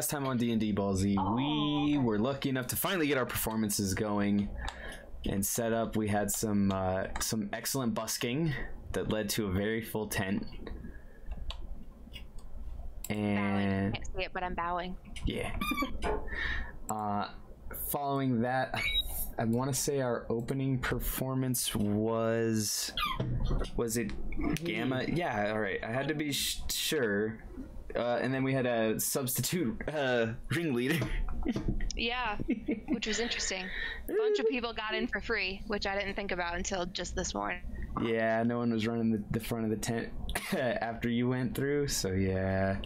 last time on D&D Ball Z, we were lucky enough to finally get our performances going and set up. We had some excellent busking that led to a very full tent. And I can't see it, but I'm bowing. Yeah. Following that, I want to say our opening performance was it Gamma? Yeah, all right. I had to be sure. And then we had a substitute ringleader. Yeah, which was interesting. A bunch of people got in for free, which I didn't think about until just this morning. Yeah, no one was running the front of the tent after you went through, so yeah.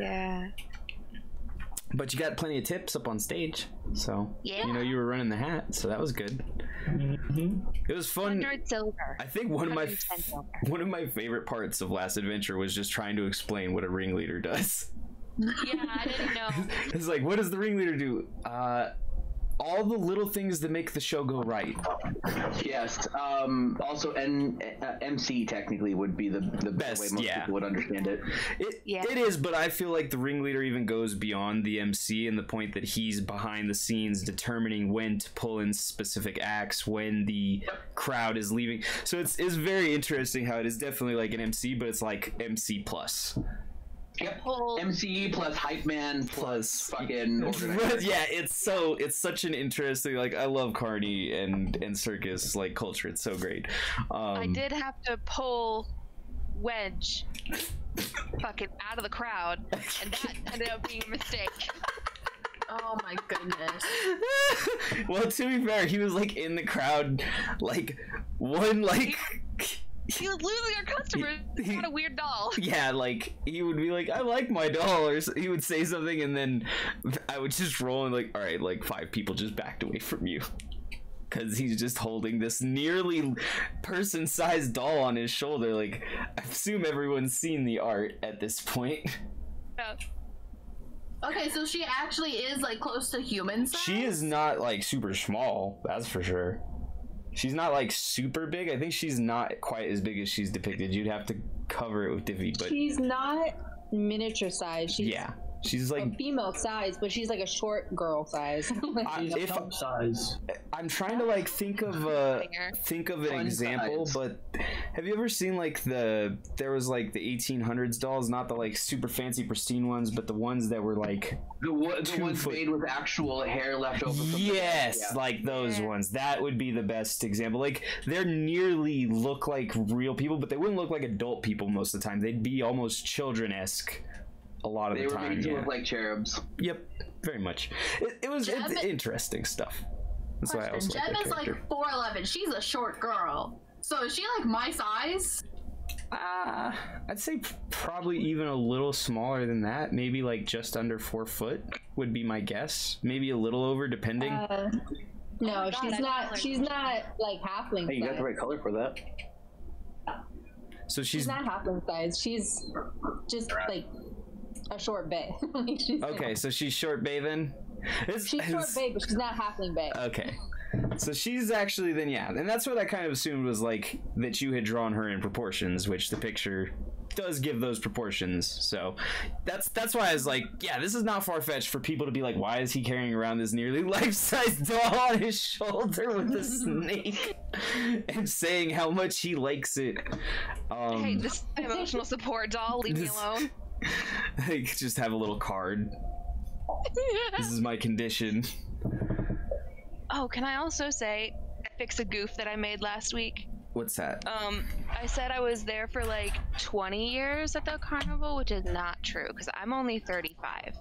Yeah. But you got plenty of tips up on stage, so yeah. You know, you were running the hat, so that was good. Mm-hmm. It was fun. 100 silver. I think one of my favorite parts of last adventure was just trying to explain what a ringleader does. Yeah, I didn't know. It's like, what does the ringleader do? All the little things that make the show go right. Yes. Also, MC technically would be the best way most people would understand it. It is, but I feel like the ringleader even goes beyond the MC in the point that he's behind the scenes determining when to pull in specific acts, when the crowd is leaving. So it's very interesting how it is definitely like an MC, but it's like MC plus. Yep. MCE plus hype man plus fucking organizer. Yeah, it's such an interesting, like, I love carny and circus like culture. It's so great. I did have to pull Wedge fucking out of the crowd, and that ended up being a mistake. Oh my goodness. Well, to be fair, he was like in the crowd, like one like. He was losing our customers. What a weird doll. Yeah, like, he would be like, I like my doll, or he would say something, and then I would just roll and like, all right, like 5 people just backed away from you. Because he's just holding this nearly person-sized doll on his shoulder. Like, I assume everyone's seen the art at this point. Yeah. Okay, so she actually is, like, close to human size? She is not, like, super small, that's for sure. She's not like super big. I think she's not quite as big as she's depicted. You'd have to cover it with Dippy, but she's not miniature size. She's she's like a female size, but she's like a short girl size. I'm trying to like think of an example, but have you ever seen like there was like the 1800s dolls, not the like super fancy pristine ones, but the ones that were like the ones made with actual hair left over from the like those ones. That would be the best example. Like, they're nearly look like real people, but they wouldn't look like adult people most of the time. They'd be almost children-esque. A lot of the time, they were made to look like cherubs. Yep, very much. It's interesting stuff. That's why I also like Jem is like 4'11". She's a short girl. So is she like my size? I'd say probably even a little smaller than that. Maybe like just under 4 foot would be my guess. Maybe a little over, depending. No, she's not. She's not like halfling. Hey, you got the right color for that. So she's not halfling size. She's just like. A short bay. Okay, so she's short bay then? She's short bay, but she's not halfling bay. Okay. So she's actually then, yeah. And that's what I kind of assumed was like that you had drawn her in proportions, which the picture does give those proportions. So that's why I was like, yeah, this is not far-fetched for people to be like, why is he carrying around this nearly life-size doll on his shoulder with a snake and saying how much he likes it. Hey, this emotional support doll, leave me alone. Like, just have a little card. This is my condition. Oh, can I also say, fix a goof that I made last week? What's that? I said I was there for like 20 years at the carnival, which is not true, because I'm only 35.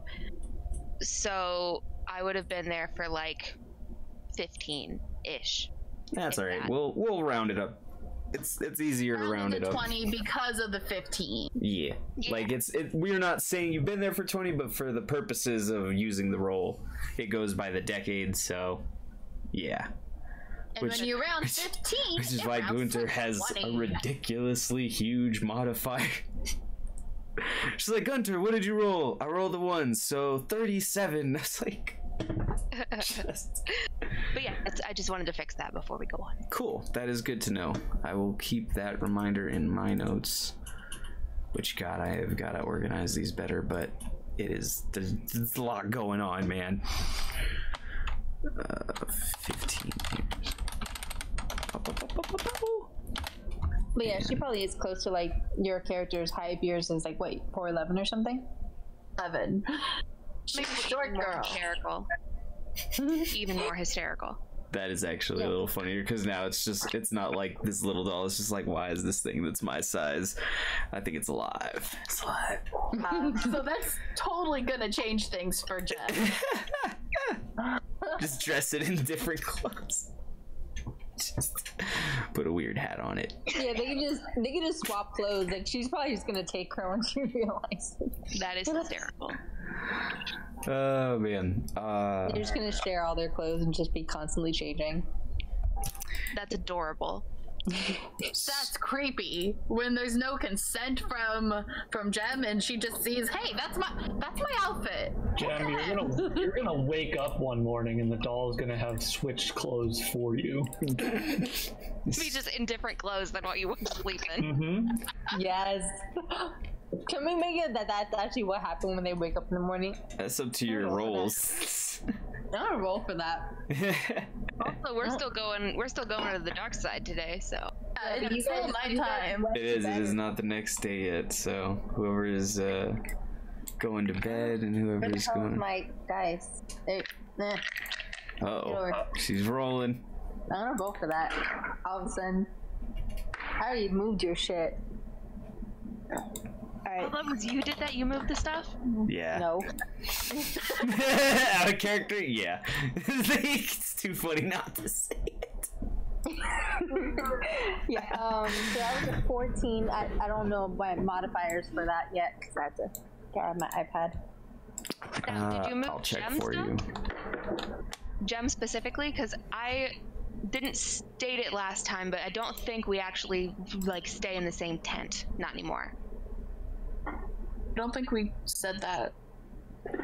So I would have been there for like 15-ish. That's all right. We'll round it up. It's easier to round it up. 20 because of the 15. Yeah. Like we're not saying you've been there for 20, but for the purposes of using the roll, it goes by the decade, so yeah. And when you round 15, which is why Gunter has a ridiculously huge modifier. She's like, Gunter, what did you roll? I rolled a 1, so 37. I was like But yeah, I just wanted to fix that before we go on. Cool, that is good to know. I will keep that reminder in my notes. Which, God, I have got to organize these better, but it is, there's a lot going on, man. 15 years. But yeah, she probably is close to like your character's high years is like what, 411 or something? 11. She's a short girl. Hysterical. Even more hysterical. That is actually a little funnier because now it's just, it's not like this little doll. It's just like, why is this thing that's my size? I think it's alive. It's alive. So that's totally going to change things for Jeff. Just dress it in different clothes. Just put a weird hat on it. Yeah, they can just swap clothes. Like she's probably just gonna take her when she realizes that is hysterical. Oh man. They're just gonna share all their clothes and just be constantly changing. That's adorable. That's creepy when there's no consent from Jem and she just sees, hey, that's my outfit. Jem, you're gonna wake up one morning and the doll is gonna have switched clothes for you. Be just in different clothes than what you would sleep in. Mm-hmm. Yes. Can we make it that that's actually what happened when they wake up in the morning? That's up to your rolls. I'm gonna roll for that. Also, we're still going to the dark side today, so it's still nighttime. It is not the next day yet, so whoever is going to bed and whoever is going. My dice. Uh oh, she's rolling. I'm gonna roll for that. All of a sudden, I already moved your shit. All right. Well, you did that? You moved the stuff? Yeah. No. Out of character? Yeah. It's too funny not to say it. Yeah, so that was at 14. I don't know my modifiers for that yet because I have to grab my iPad. Did you move I'll check Gem for stuff? You. Gem specifically? Because I didn't state it last time, but I don't think we actually like stay in the same tent. Not anymore. I don't think we said that.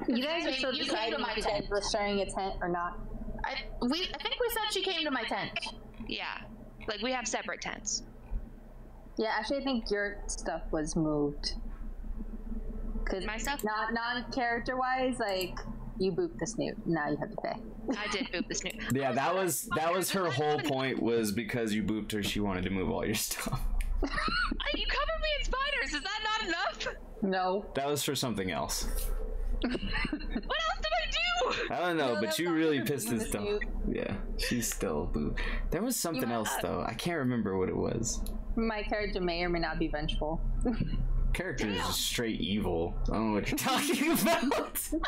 You guys are so deciding if we're sharing a tent or not. I think we said she came to my tent. Yeah, like we have separate tents. Yeah, actually I think your stuff was moved. My stuff? Non-character-wise, like you booped the snoot. Now you have to pay. I did boop the snoot. Yeah, that was her whole point was because you booped her, she wanted to move all your stuff. You covered me in spiders. Is that not enough? No. That was for something else. What else did I do? I don't know, no, but you really pissed this off. Yeah, she's still boo. There was something else though. I can't remember what it was. My character may or may not be vengeful. Character is just straight evil. I don't know what you're talking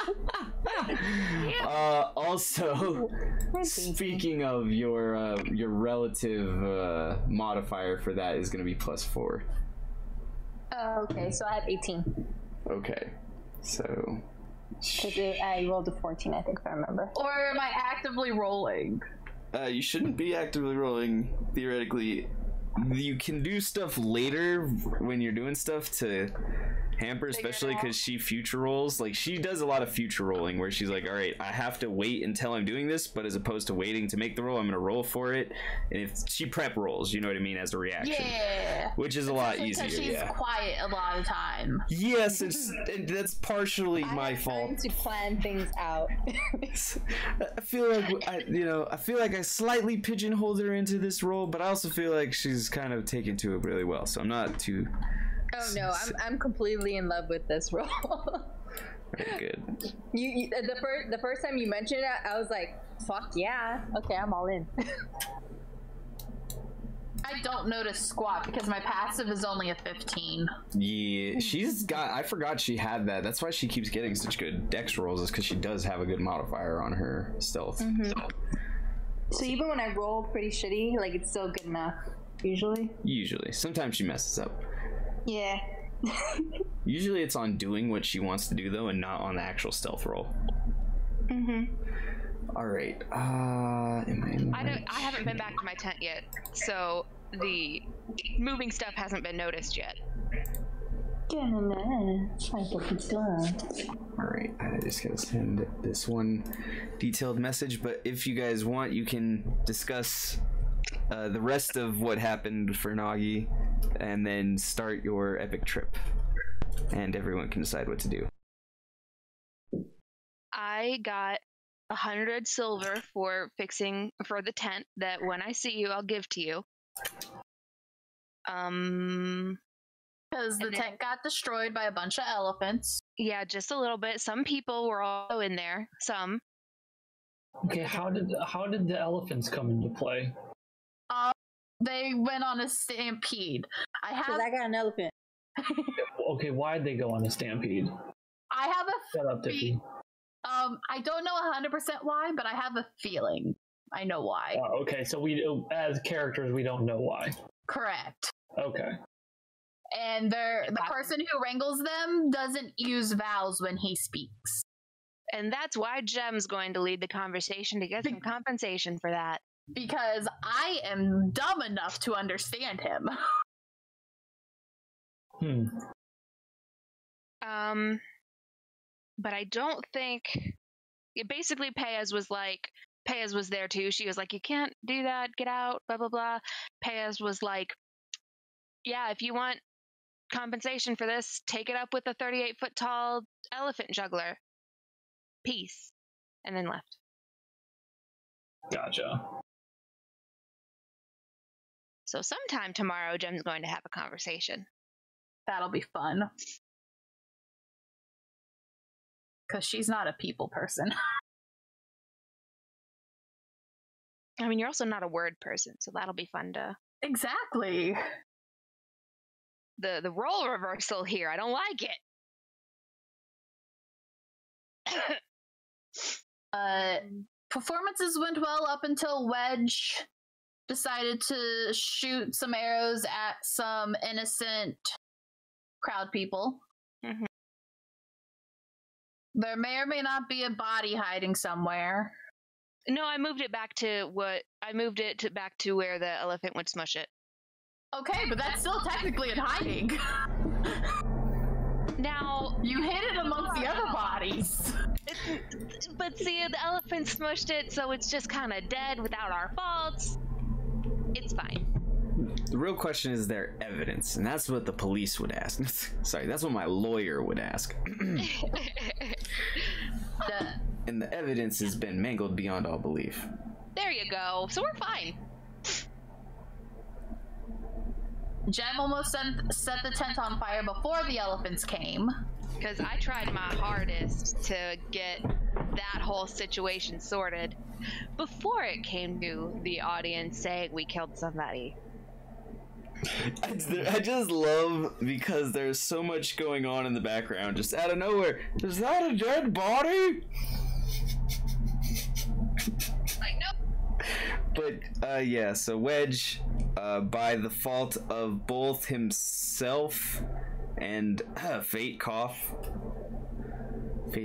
about. Also, speaking of your relative modifier for that is going to be +4. Okay, so I had 18. Okay, so I rolled a 14, I think, if I remember. Or am I actively rolling? You shouldn't be actively rolling. Theoretically, you can do stuff later when you're doing stuff to hamper, especially because she future rolls. Like she does a lot of future rolling where she's like, all right, I have to wait until I'm doing this, but as opposed to waiting to make the roll, I'm gonna roll for it. And if she prep rolls, you know what I mean, as a reaction. Yeah. Which is a lot easier. She's quiet a lot of time. Yes, and that's partially my fault. I have time to plan things out. I feel like I slightly pigeonholed her into this role, but I also feel like she's kind of taken to it really well. So I'm not too. Oh no, I'm completely in love with this role. Very good. You the first time you mentioned it, I was like, "Fuck yeah, okay, I'm all in." I don't notice squat because my passive is only a 15. Yeah, she's got. I forgot she had that. That's why she keeps getting such good dex rolls, is because she does have a good modifier on her stealth. Mm-hmm. So even when I roll pretty shitty, like it's still good enough usually. Usually, sometimes she messes up. Yeah. Usually it's on doing what she wants to do though, and not on the actual stealth roll. Mm-hmm. All right. I haven't been back to my tent yet, so the moving stuff hasn't been noticed yet. Alright, I just gotta send this one detailed message, but if you guys want, you can discuss the rest of what happened for Nagi, and then start your epic trip, and everyone can decide what to do. I got 100 silver for fixing for the tent that when I see you, I'll give to you. Because the tent got destroyed by a bunch of elephants. Yeah, just a little bit. Some people were all in there. Some. Okay, how did the elephants come into play? They went on a stampede. I got an elephant. Okay, why'd they go on a stampede? I have a... Shut up, Dippy. I don't know 100% why, but I have a feeling I know why. Oh, okay, so we, as characters, we don't know why. Correct. Okay. And the person who wrangles them doesn't use vowels when he speaks. And that's why Jem's going to lead the conversation to get some compensation for that. Because I am dumb enough to understand him. But I don't think... Basically, Paez was there too. She was like, you can't do that, get out, blah, blah, blah. Paez was like, yeah, if you want compensation for this, take it up with the 38-foot tall elephant juggler. Peace. And then left. Gotcha. So sometime tomorrow, Jem's going to have a conversation. That'll be fun. Because she's not a people person. I mean, you're also not a word person, so that'll be fun to... Exactly! The role reversal here, I don't like it! Performances went well up until Wedge decided to shoot some arrows at some innocent crowd people. Mm-hmm. There may or may not be a body hiding somewhere. No, I moved it back to back to where the elephant would smush it. Okay, but that's still technically in hiding. Now you hid it amongst the other bodies. But see, the elephant smushed it, so it's just kind of dead without our faults. It's fine. The real question is there evidence, and that's what the police would ask. Sorry, that's what my lawyer would ask. And the evidence has been mangled beyond all belief. There you go. So we're fine. Jem almost set the tent on fire before the elephants came. Because I tried my hardest to get that whole situation sorted before it came to the audience saying we killed somebody. I just love, because there's so much going on in the background, just out of nowhere. Is that a dead body? I know. But, yeah, so Wedge, by the fault of both himself and Fate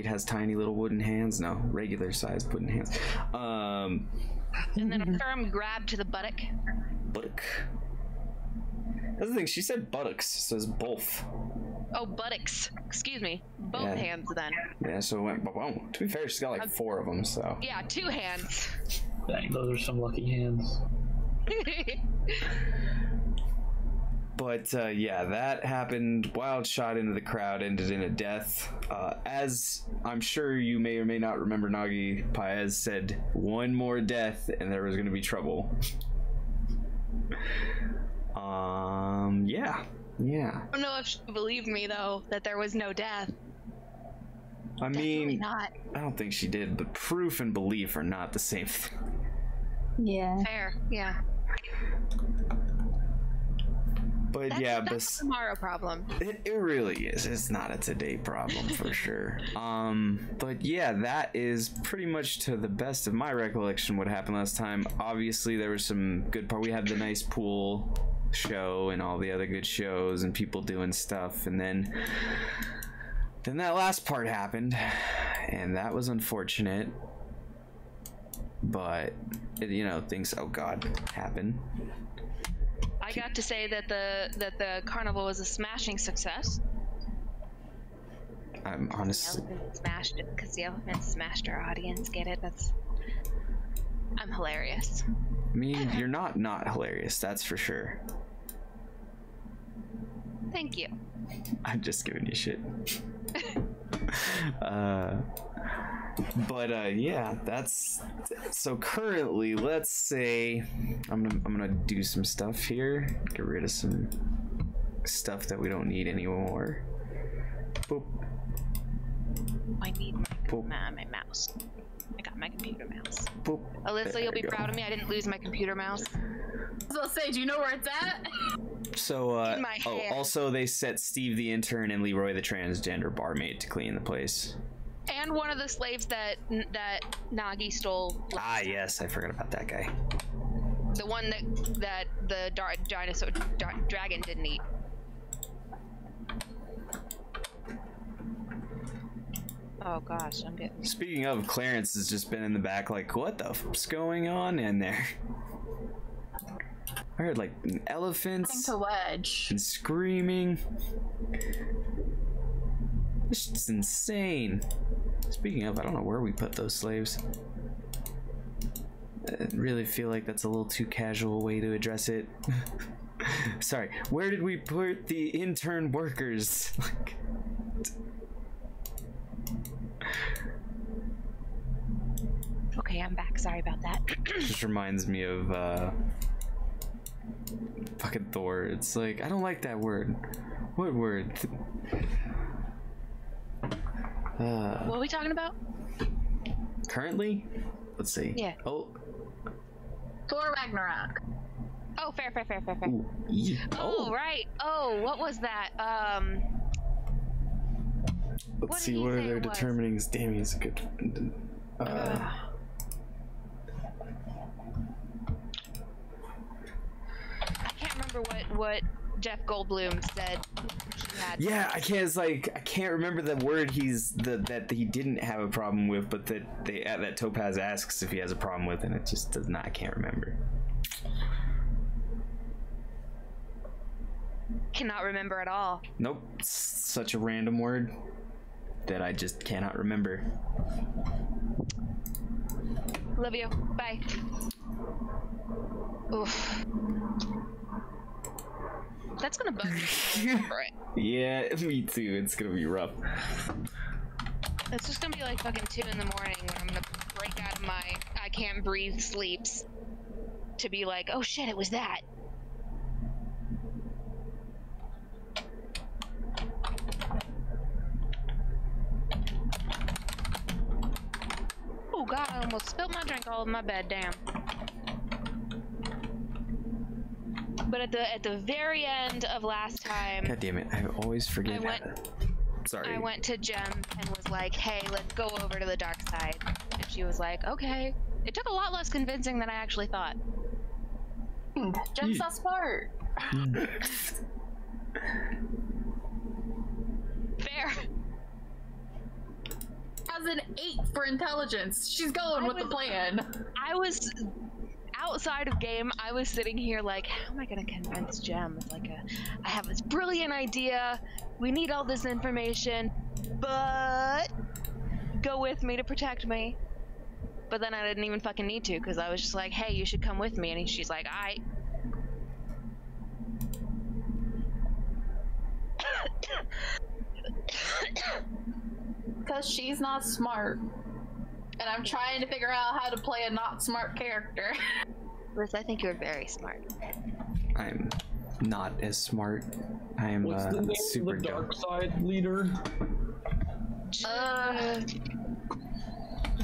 has tiny little wooden hands. No, regular sized wooden hands. And then a firm grab to the buttock. That's the thing, she said buttocks, so it's both. Oh, buttocks. Excuse me. Both hands, then. Yeah, so it went boom. To be fair, she's got like four of them, so. Yeah, two hands. Dang, those are some lucky hands. But, yeah, that happened. Wild shot into the crowd, ended in a death. As I'm sure you may or may not remember, Nagi, Paez said, one more death, and there was going to be trouble. Yeah. I don't know if she believed me, though, that there was no death. I mean, not. I don't think she did, but proof and belief are not the same thing. Yeah. Fair, yeah. But that's, yeah, that's a tomorrow problem. It really is. It's not a today problem for sure. But yeah, that is pretty much, to the best of my recollection, what happened last time. Obviously, there was some good part. We had the nice pool show and all the other good shows and people doing stuff, and then that last part happened, and that was unfortunate. But you know, things happen. I got to say that the carnival was a smashing success. I'm honestly. The elephant smashed it because the elephant smashed our audience. Get it? I'm hilarious. I mean, you're not hilarious, that's for sure. Thank you. I'm just giving you shit. But yeah, that's so currently, let's say I'm gonna do some stuff here, get rid of some stuff that we don't need anymore. Boop. I need my mouse. I got my computer mouse. Boop. Alyssa, you'll be proud of me. I didn't lose my computer mouse. I was gonna say, do you know where it's at? So, also they set Steve the intern and Leroy the transgender barmaid to clean the place. And one of the slaves that Nagi stole. Ah, yes, I forgot about that guy. The one that the dinosaur dragon didn't eat. Oh gosh, I'm getting. Speaking of, Clarence has just been in the back, like, what the f's going on in there? I heard like elephants and screaming. This is insane. Speaking of, I don't know where we put those slaves. I really feel like that's a little too casual way to address it. Sorry, where did we put the intern workers? Okay, I'm back. Sorry about that. Just reminds me of fucking Thor. It's like, I don't like that word. What word? What are we talking about? Currently? Let's see. Yeah. Oh. Thor Ragnarok. Oh, fair. Ooh, yeah. Oh, right. Oh, what was that? Let's see where they're determining. Damn, he's a good. I can't remember what Jeff Goldblum said. Yeah, I can't. It's like I can't remember the word that he didn't have a problem with, but that Topaz asks if he has a problem with, and it just does not. I can't remember. Cannot remember at all. Nope, it's such a random word that I just cannot remember. Love you. Bye. Oof. That's gonna bug me. Yeah, me too. It's gonna be rough. It's just gonna be like fucking 2 in the morning when I'm gonna break out of my I can't breathe sleeps to be like, oh shit, it was that. Oh god, I almost spilled my drink all over my bed. Damn. But at the very end of last time, god damn it, I always forget. I went to Jem and was like, hey, let's go over to the dark side, and she was like, okay. It took a lot less convincing than I actually thought. Jem's so smart. Fair. Has an 8 for intelligence. She's going with the plan. I was outside of game, I was sitting here like, how am I gonna convince Jem? It's like, I have this brilliant idea, we need all this information, but go with me to protect me. But then I didn't even fucking need to, because I was just like, hey, you should come with me, and she's like, alright. Because she's not smart. And I'm trying to figure out how to play a not smart character. Liz, I think you're very smart. I'm not as smart. I am super dumb. What's the dark side leader?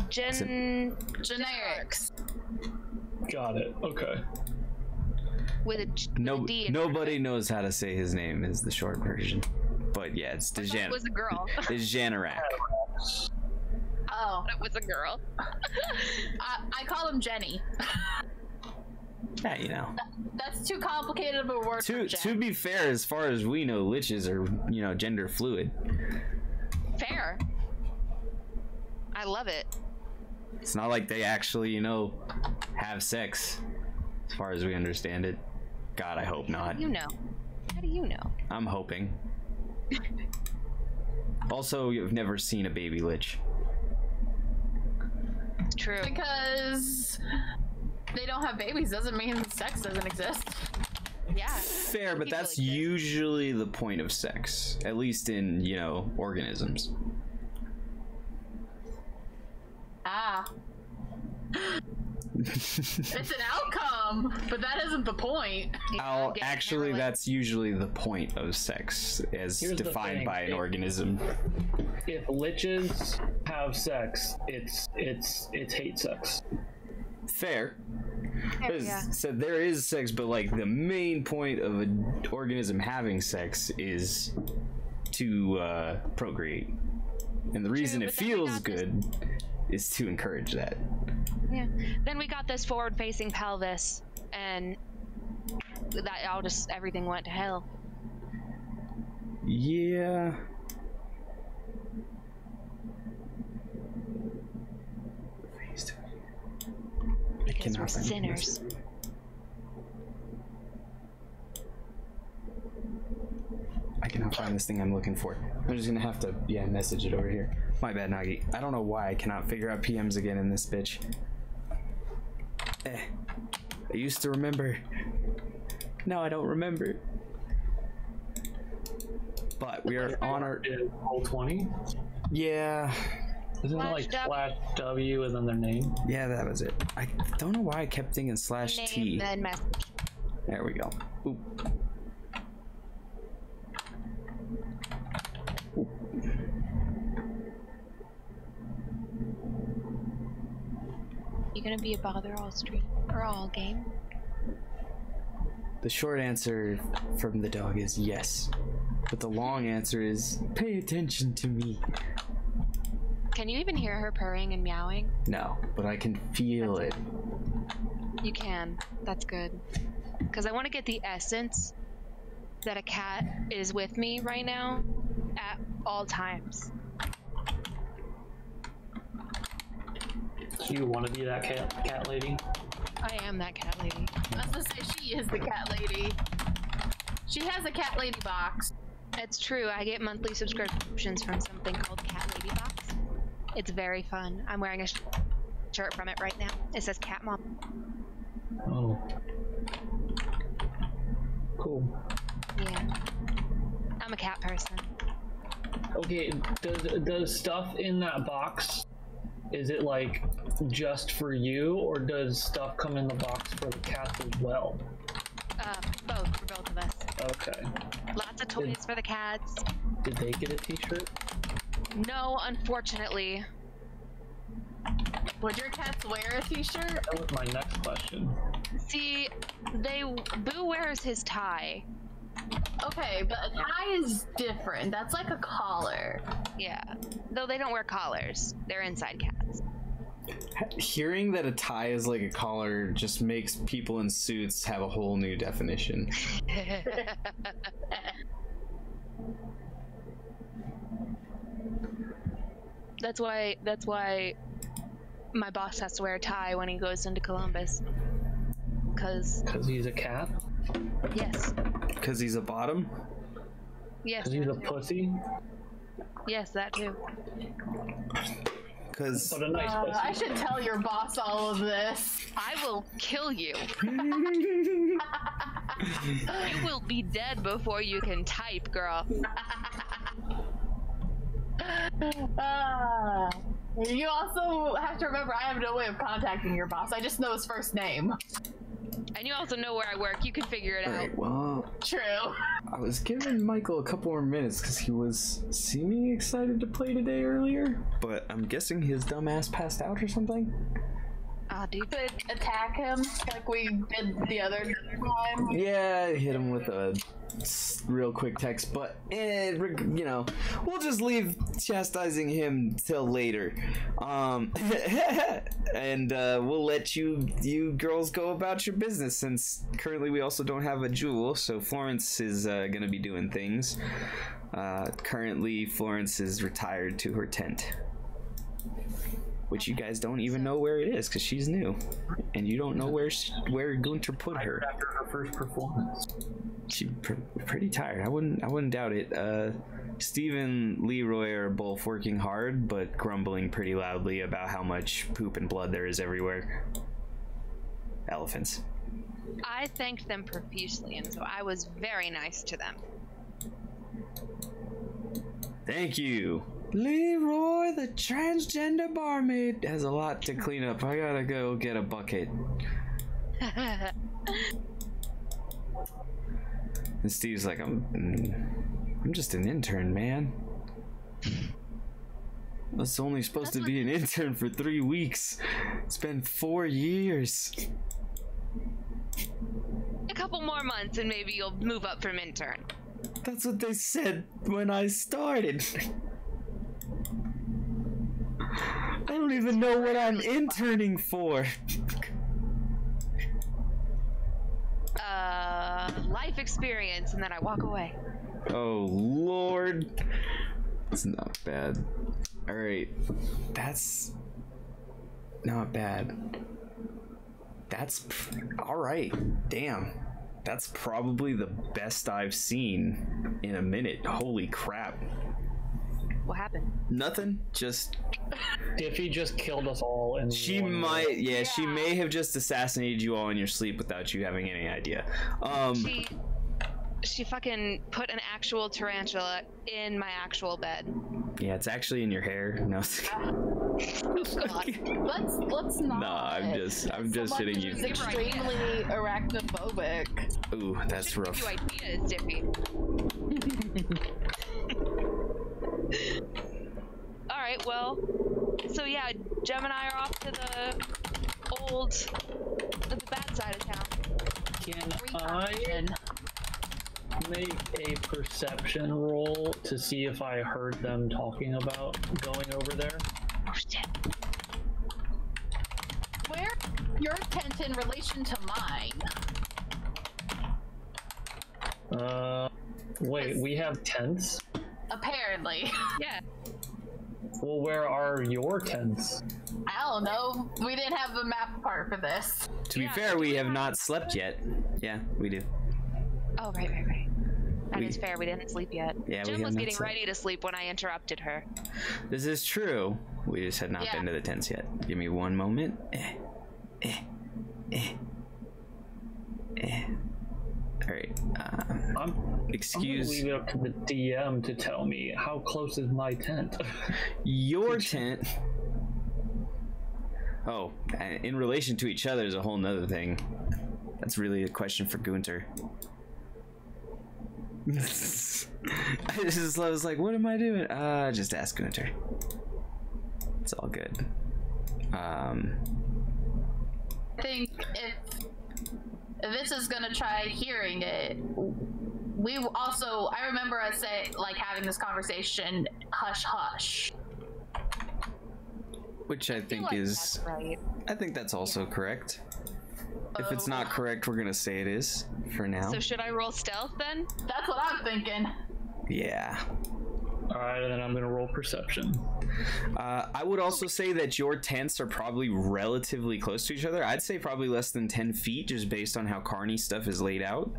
Dejanerak. Got it. Okay. With a D. Nobody knows how to say his name is the short version. But yeah, it's Dejanerak. It was a girl. Dejanerak. Oh, it was a girl. I call him Jenny. Yeah, you know. That's too complicated of a word. To be fair, as far as we know, liches are, you know, gender fluid. Fair. I love it. It's not like they actually, you know, have sex, as far as we understand it. God, I hope not. You know. How do you know? I'm hoping. Also, you've never seen a baby lich. True. Because they don't have babies doesn't mean sex doesn't exist. Yeah. Fair, but that's usually the point of sex, at least in, you know, organisms. Ha. It's an outcome, but that isn't the point. Oh, actually, that's usually the point of sex, as defined by an organism. If liches have sex, it's hate sex. Fair. So there is sex, but like the main point of an organism having sex is to procreate, and the reason it feels good is to encourage that. Yeah. Then we got this forward-facing pelvis, and that all just everything went to hell. Yeah. Because we're sinners. I cannot find this thing I'm looking for. I'm just gonna have to, yeah, message it over here. My bad, Nagi. I don't know why I cannot figure out PMs again in this bitch. Eh. I used to remember. Now I don't remember. But we are on our... Roll 20? Yeah. Isn't it like /W and then their name? Yeah, that was it. I don't know why I kept thinking /T. Then message. There we go. Oop. You're gonna be a bother all stream or all game? The short answer from the dog is yes, but the long answer is pay attention to me. Can you even hear her purring and meowing? No, but I can feel it. You can. That's good, because I want to get the essence that a cat is with me right now at all times. You want to be that cat lady? I am that cat lady. I was gonna say, she is the cat lady. She has a cat lady box. It's true. I get monthly subscriptions from something called Cat Lady Box. It's very fun. I'm wearing a shirt from it right now. It says Cat Mom. Oh. Cool. Yeah. I'm a cat person. Okay, does stuff in that box, is it like just for you, or does stuff come in the box for the cats as well? Both, for both of us. Okay. Lots of toys for the cats. Did they get a t-shirt? No, unfortunately. Would your cats wear a t-shirt? That was my next question. See, Boo wears his tie. Okay, but a tie is different. That's like a collar. Yeah. Though they don't wear collars. They're inside cats. Hearing that a tie is like a collar just makes people in suits have a whole new definition. That's why my boss has to wear a tie when he goes into Columbus. Because he's a cat? Yes. Because he's a bottom? Yes. Because he's a pussy? Yes, that too. Because I should tell your boss all of this. I will kill you. You will be dead before you can type, girl. You also have to remember, I have no way of contacting your boss. I just know his first name. And you also know where I work. You can figure it out. Well, true. I was giving Michael a couple more minutes because he was seemingly excited to play today earlier, but I'm guessing his dumb ass passed out or something. You could attack him like we did the other time. Yeah, hit him with a real quick text, but you know, we'll just leave chastising him till later. And we'll let you girls go about your business, since currently we also don't have a jewel, so Florence is gonna be doing things. Currently Florence is retired to her tent, which you guys don't even know where it is because she's new, and you don't know where Gunter put her. After her first performance, she's pretty tired. I wouldn't doubt it. Steve and Leroy are both working hard, but grumbling pretty loudly about how much poop and blood there is everywhere. Elephants. I thanked them profusely, and so I was very nice to them. Thank you. Leroy, the transgender barmaid, has a lot to clean up. I gotta go get a bucket. And Steve's like, I'm just an intern, man. That's only supposed to be an intern for 3 weeks. It's been 4 years. A couple more months and maybe you'll move up from intern. That's what they said when I started. I don't even know what I'm interning for. Life experience, and then I walk away. Oh Lord, it's not bad. All right, that's not bad. That's all right. Damn, that's probably the best I've seen in a minute. Holy crap! What happened? Nothing. Just Diffie just killed us all. And she might, yeah, she may have just assassinated you all in your sleep without you having any idea. She fucking put an actual tarantula in my actual bed. Yeah, it's actually in your hair. No. Let's not. Nah, I'm just hitting you. Someone who's extremely arachnophobic. Ooh, that's rough. Give you ideas, Diffie. All right, well, so yeah, Jem and I are off to the bad side of town. Can I make a perception roll to see if I heard them talking about going over there? Oh shit. Where your tent in relation to mine? Wait, we have tents? Apparently. Yeah. Well, where are your tents? I don't know. We didn't have a map part for this. To be fair, we have not slept yet. Yeah, we do. Oh, right. That is fair. We didn't sleep yet. Yeah, Jem was getting ready to sleep when I interrupted her. This is true. We just had not been to the tents yet. Give me one moment. All right. I'm gonna leave it up to the DM to tell me how close is my tent. Your tent. Oh, in relation to each other is a whole nother thing. That's really a question for Gunter. I was like, what am I doing? Just ask Gunter. It's all good. I think if this is gonna try hearing it. We also, I remember us saying, like, having this conversation, hush hush. Which I think is, right. I think that's also correct. Oh. If it's not correct, we're gonna say it is for now. So should I roll stealth then? That's what I'm thinking. Yeah. All right, then I'm gonna roll perception. I would also say that your tents are probably relatively close to each other. I'd say probably less than 10 feet just based on how carny stuff is laid out.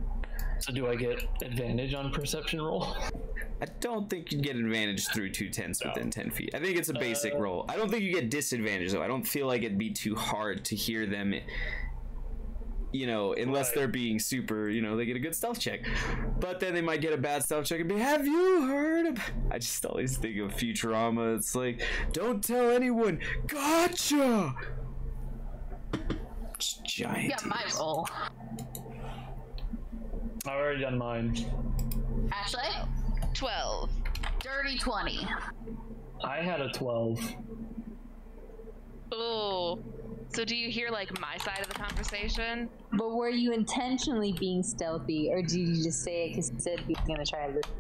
So do I get advantage on perception roll? I don't think you get advantage through two tents within 10 feet. I think it's a basic roll. I don't think you get disadvantage though. I don't feel like it'd be too hard to hear them, you know, unless they're being super, you know, they get a good stealth check. But then they might get a bad stealth check and be, have you heard of... I just always think of Futurama. It's like, don't tell anyone. Gotcha! It's giant. Yeah, my roll. I've already done mine. Ashley? 12. Dirty 20. I had a 12. Oh. So do you hear, like, my side of the conversation? But were you intentionally being stealthy, or did you just say it because you said you were going to try to listen?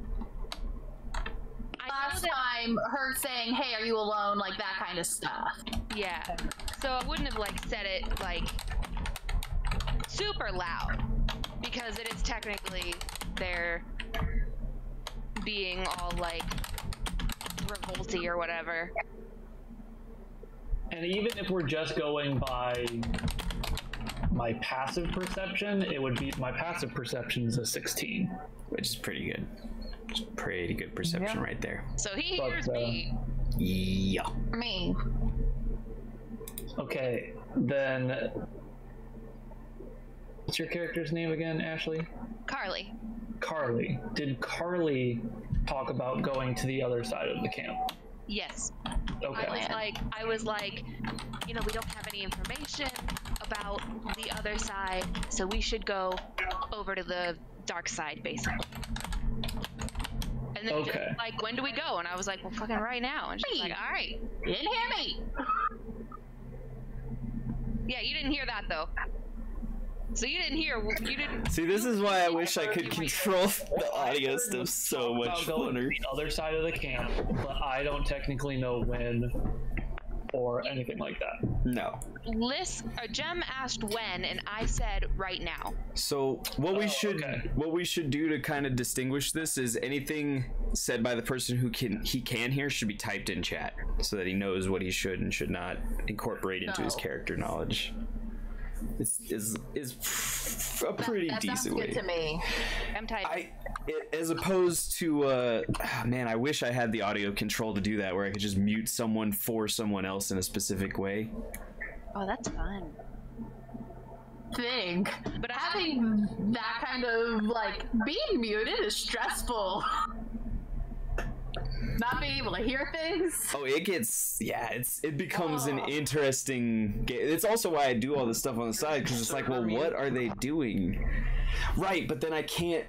Last time, her saying, hey, are you alone? Like, that kind of stuff. Yeah. So I wouldn't have, like, said it, like, super loud. Because it is technically their being all, like, revolty or whatever. And even if we're just going by my passive perception, it would be, my passive perception is a 16. Which is pretty good. It's pretty good perception right there. So he hears me. Yeah. Me. Okay, then... What's your character's name again, Ashley? Carly. Carly. Did Carly talk about going to the other side of the camp? Yes. Okay. I was like, you know, we don't have any information about the other side, so we should go over to the dark side, basically. And then okay. She was like, when do we go? And I was like, well, fucking right now. And she's like, all right. You didn't hear me. Yeah, you didn't hear that, though. So you didn't. See, this is why I wish I could control the audio stuff so much funner. The other side of the camp, but I don't technically know when or anything like that. No. Jem asked when, and I said right now. So what we should do to kind of distinguish this is anything said by the person who can hear should be typed in chat so that he knows what he should and should not incorporate into his character knowledge. It's a pretty decent way. That sounds good to me. I'm typing. As opposed to, man, I wish I had the audio control to do that, where I could just mute someone for someone else in a specific way. Oh, that's fun. Thing. But having that kind of, like, being muted is stressful. Not being able to hear things. Oh, it gets, yeah, it becomes an interesting game. It's also why I do all this stuff on the side, because it's like, well, what are they doing? Right, but then I can't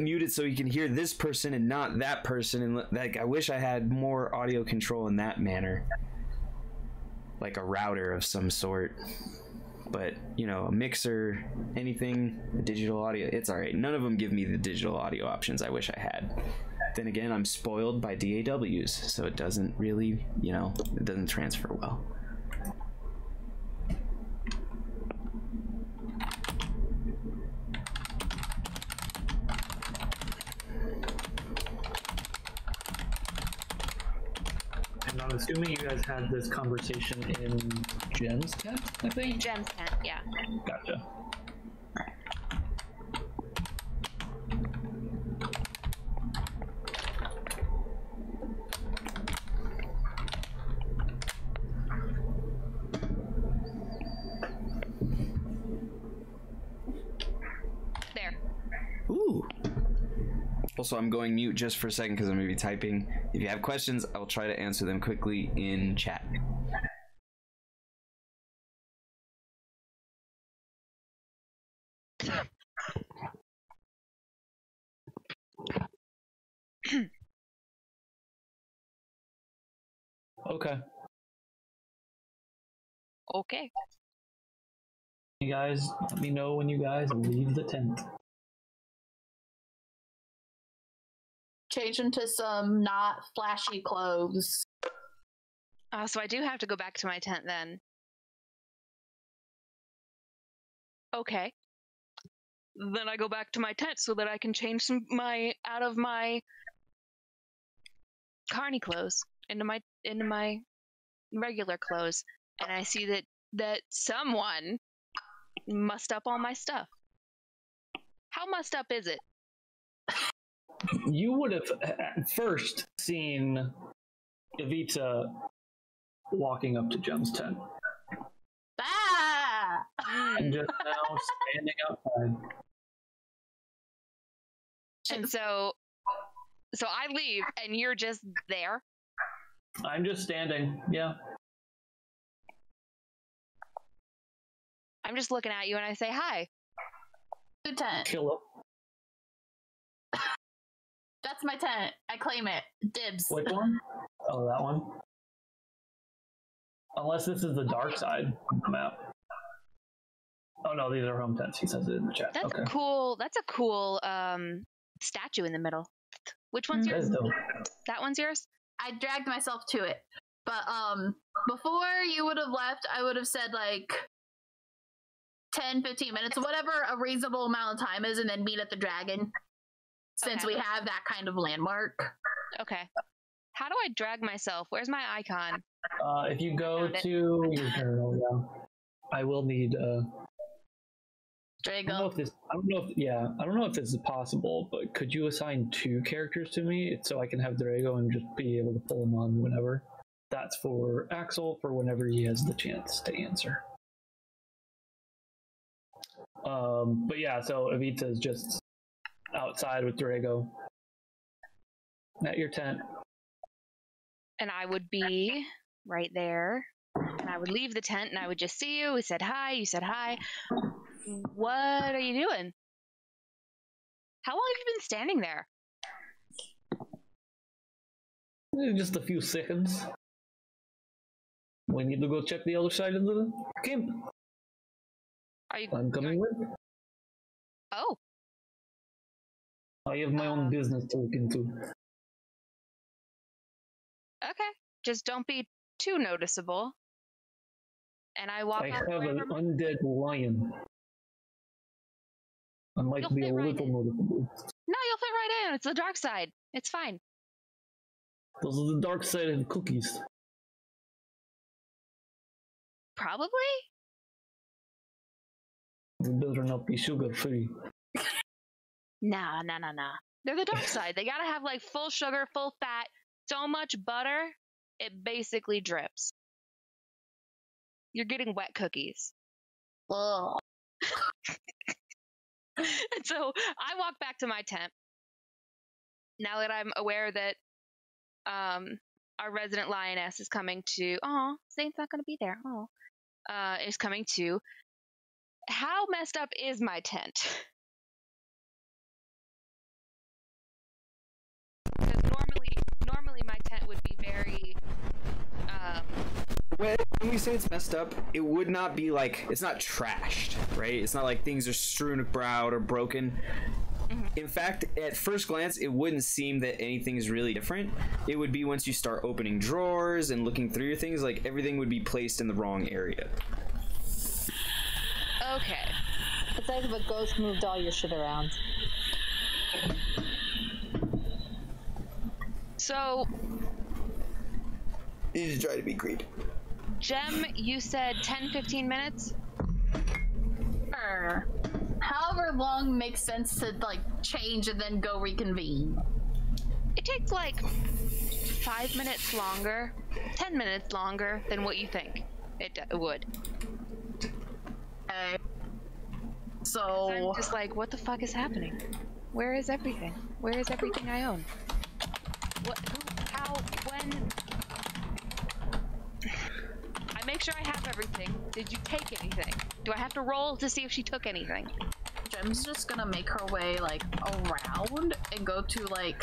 mute it so you can hear this person and not that person. And like, I wish I had more audio control in that manner, like a router of some sort. But you know, a mixer, anything, a digital audio, it's all right. None of them give me the digital audio options I wish I had. Then again, I'm spoiled by DAWs, so it doesn't really, you know, it doesn't transfer well. And I'm assuming you guys had this conversation in Jem's tent, I think? Jem's tent, yeah. Gotcha. Also, I'm going mute just for a second because I'm going to be typing. If you have questions, I'll try to answer them quickly in chat. Okay. Okay. You guys, let me know when you guys leave the tent. Change into some not flashy clothes. Oh, so I do have to go back to my tent then. Okay. Then I go back to my tent so that I can change out of my carny clothes into my regular clothes, and I see that someone mussed up all my stuff. How mussed up is it? You would have at first seen Evita walking up to Jem's tent. Ah! And just now standing outside. And so I leave, and you're just there? I'm just standing, yeah. I'm just looking at you, and I say, hi. Good tent. Kill him. That's my tent. I claim it. Dibs. Which one? Oh, that one. Unless this is the dark side of the map. Oh no, these are home tents. He says it in the chat. That's okay. That's a cool statue in the middle. Which one's yours? That one's yours? I dragged myself to it. But before you would have left, I would have said like 10, 15 minutes, whatever a reasonable amount of time is, and then meet at the dragon. Since we have that kind of landmark. Okay. How do I drag myself? Where's my icon? If you go to your journal, yeah. I will need Drago. I don't know if this is possible, but could you assign 2 characters to me so I can have Drago and just be able to pull him on whenever? That's for Axel for whenever he has the chance to answer. But yeah, so Evita is just outside with Drago at your tent. and I would be right there, and I would leave the tent, and I would just see you. We said hi. You said hi. What are you doing? How long have you been standing there? Just a few seconds. We need to go check the other side of the camp. I'm coming with. Oh. I have my own business to look into. Okay. Just don't be too noticeable. And I walk. I have an undead lion. I might be a little noticeable. No, you'll fit right in. It's the dark side. It's fine. Those are the dark side of cookies. Probably? They better not be sugar-free. Nah. They're the dark side. They gotta have, like, full sugar, full fat, so much butter, it basically drips. You're getting wet cookies. Ugh. And so, I walk back to my tent. Now that I'm aware that our resident lioness is coming to... Aw, Saint's not going to be there. Aw. Is coming to... How messed up is my tent? Because normally my tent would be very... When we say it's messed up, it would not be like... It's not trashed, right? It's not like things are strewn about or broken. In fact, at first glance, it wouldn't seem that anything is really different. It would be once you start opening drawers and looking through your things, like everything would be placed in the wrong area. Okay. It's like if a ghost moved all your shit around. So... You just try to be creepy. Jem, you said 10-15 minutes? However long makes sense to, like, change and then go reconvene. It takes, like, 5 minutes longer, 10 minutes longer than what you think it would. Okay. So... I'm just like, what the fuck is happening? Where is everything? Where is everything I own? What? Who? How? When? I make sure I have everything. Did you take anything? Do I have to roll to see if she took anything? Jem's just gonna make her way, like, around and go to, like,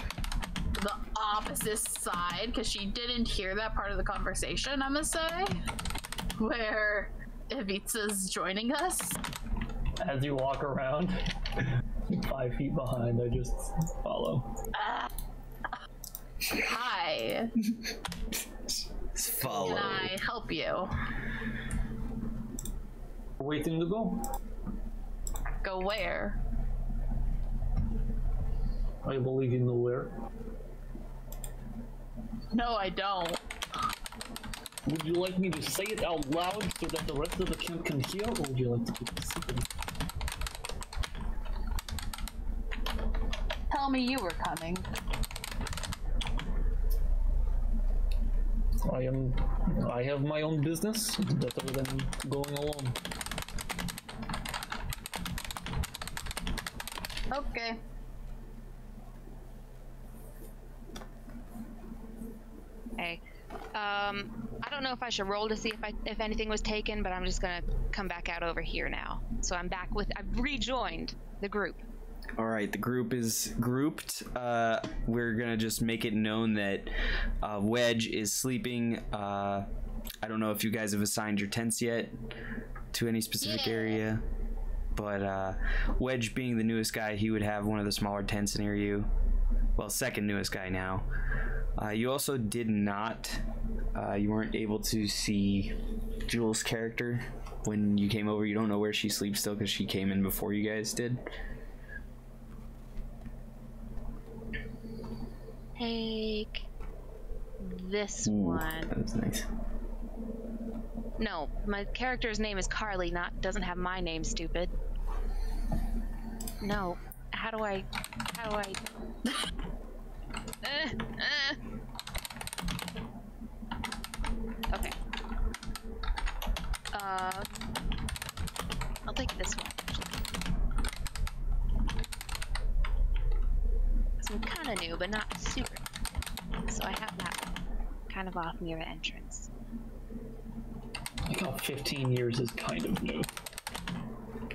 the opposite side, because she didn't hear that part of the conversation, I'm gonna say, where Evita's joining us. As you walk around, 5 feet behind, I just follow. Hi. Just follow. Can I help you? Waiting to go. Go where? I believe you know where. No, I don't. Would you like me to say it out loud so that the rest of the camp can hear, or would you like to keep it secret? Tell me you were coming. I have my own business, better than going alone. Okay. Hey, I don't know if I should roll to see if anything was taken, but I'm just gonna come back out over here now. So I'm back with, I've rejoined the group. All right, the group is grouped. We're gonna just make it known that Wedge is sleeping. I don't know if you guys have assigned your tents yet to any specific area, but Wedge, being the newest guy, he would have one of the smaller tents near you. Well, second newest guy now. You also did not. You weren't able to see Jules' character when you came over. You don't know where she sleeps still because she came in before you guys did. Take this one. That was nice. No, my character's name is Carly, doesn't have my name, stupid. No. How do I Okay. I'll take this one. I'm kind of new, but not super. So I have that one. kind of off near an entrance. I thought 15 years is kind of new.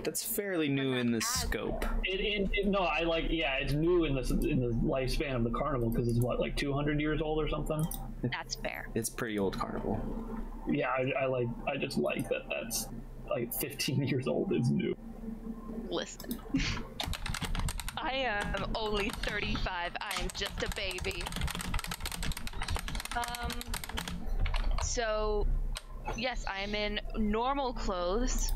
That's fairly new in the scope. No, it's new in the lifespan of the carnival, because it's what, like 200 years old or something? That's fair. It's pretty old carnival. Yeah, I just like that that's like 15 years old is new. Listen, I am only 35. I am just a baby. So, yes, I am in normal clothes.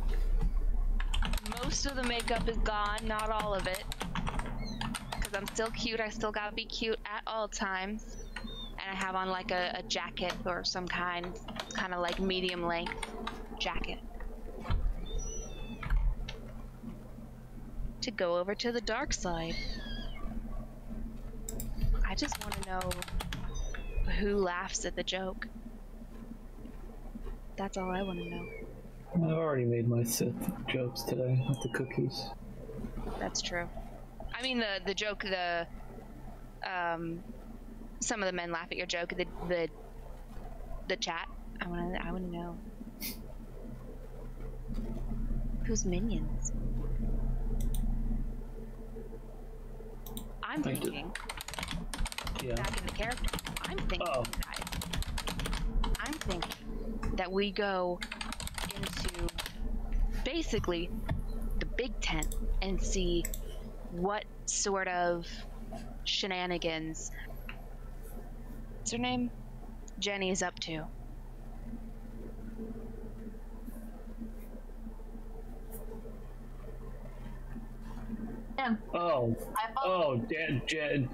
Most of the makeup is gone, not all of it. Because I'm still cute, I still gotta be cute at all times. And I have on like a jacket or some kind, kind of like medium length jacket. To go over to the dark side. I just want to know who laughs at the joke. That's all I want to know. I've already made my Sith jokes today with the cookies. That's true. I mean, the joke, some of the men laugh at your joke, the chat. I wanna know. Who's minions? I'm thinking. Yeah. Back in the character. I'm thinking, guys. I'm thinking that we go into basically the big tent and see what sort of shenanigans what's her name? Jenny is up to.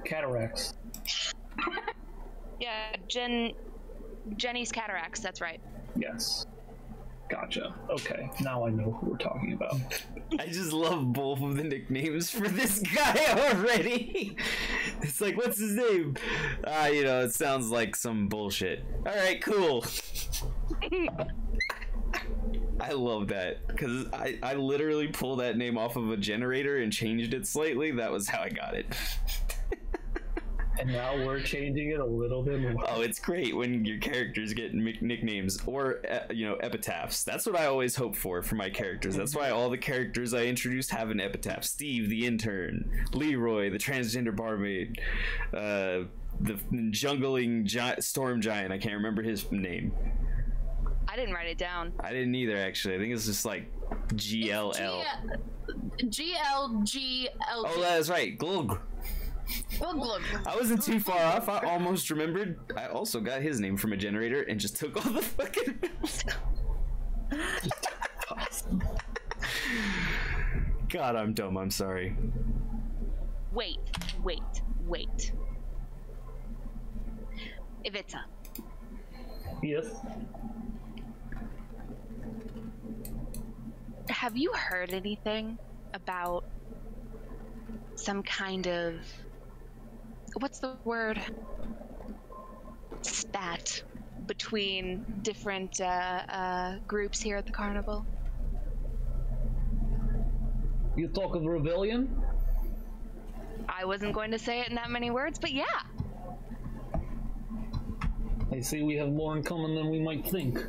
Cataracts. Yeah, Jenny's cataracts, that's right. Yes. Gotcha. Okay, now I know who we're talking about. I just love both of the nicknames for this guy already. It's like, what's his name? You know, it sounds like some bullshit. All right, cool. I love that, because I literally pulled that name off of a generator and changed it slightly. That was how I got it. And now we're changing it a little bit more. Oh, it's great when your characters get nicknames or, you know, epitaphs. That's what I always hope for my characters. That's why all the characters I introduced have an epitaph. Steve, the intern. Leroy, the transgender barmaid. The jungling storm giant. I can't remember his name. I didn't write it down. I didn't either, actually. I think it's just like GLL. GLGLG. Oh, that's right. Glug. I wasn't too far off. I almost remembered. I also got his name from a generator and just took all the fucking. God, I'm dumb. I'm sorry. Wait. Evita. Yes. Have you heard anything about some kind of, what's the word, spat between different groups here at the carnival? You talk of rebellion? I wasn't going to say it in that many words, but yeah. I see we have more in common than we might think.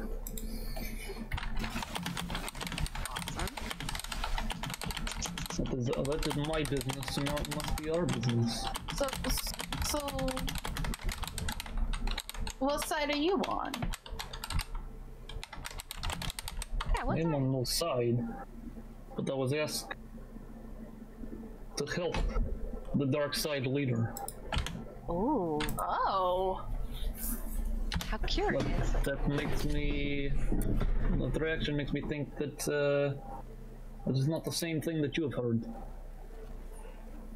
That is my business, and now it must be our business. So, what side are you on? Yeah, I'm on no side, but I was asked to help the dark side leader. Ooh. Oh. How curious. That makes me. That reaction makes me think that. This is not the same thing that you have heard.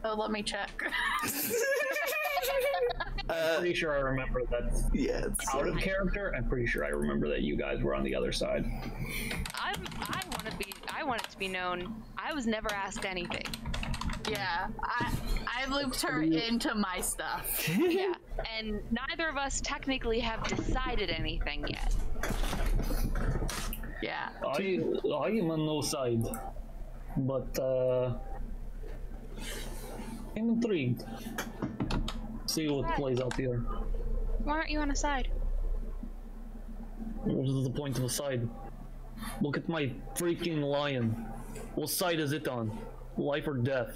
Oh, let me check. I'm pretty sure I remember that. Yeah, it's out of character. I'm pretty sure I remember that you guys were on the other side. I want it to be known. I was never asked anything. Yeah, I looped her into my stuff. Yeah, and neither of us technically have decided anything yet. Yeah. I am on no side, but I'm intrigued. See what plays out here. Why aren't you on a side? What is the point of a side? Look at my freaking lion. What side is it on? Life or death?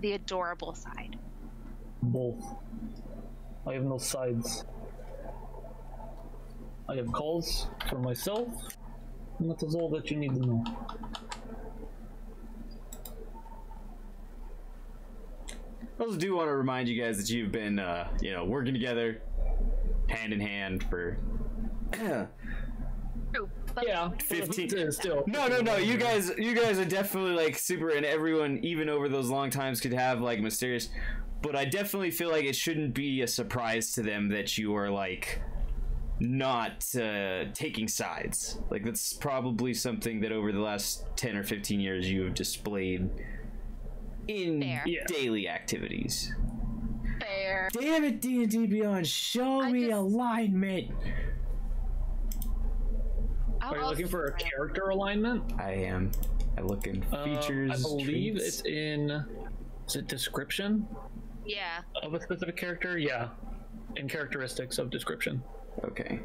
The adorable side. Both. I have no sides. I have calls for myself, and that is all that you need to know. I also do want to remind you guys that you've been, you know, working together, hand in hand for. True, but yeah, 15. Still. No. You guys are definitely like super, and everyone, even over those long times, could have like mysterious. But I definitely feel like it shouldn't be a surprise to them that you are like not taking sides. Like that's probably something that over the last 10 or 15 years you have displayed in daily activities. Fair. Damn it, D&D Beyond, show me alignment. Are you looking for a character alignment? I am. I look in features. I believe it's in. Is it description? Yeah. Of a specific character? Yeah. And characteristics of description. Okay.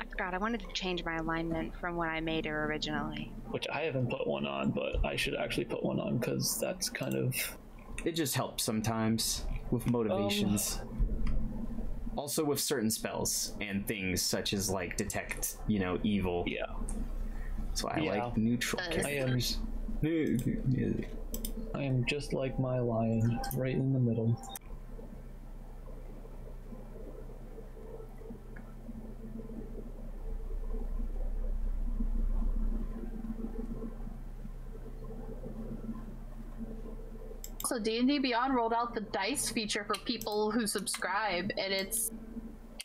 I forgot. I wanted to change my alignment from when I made it originally. Which I haven't put one on, but I should actually put one on because that's kind of. It just helps sometimes with motivations. Also with certain spells and things such as like detect, you know, evil. Yeah. That's why I like neutral characters. I am just like my lion, right in the middle. So D&D Beyond rolled out the dice feature for people who subscribe, and it's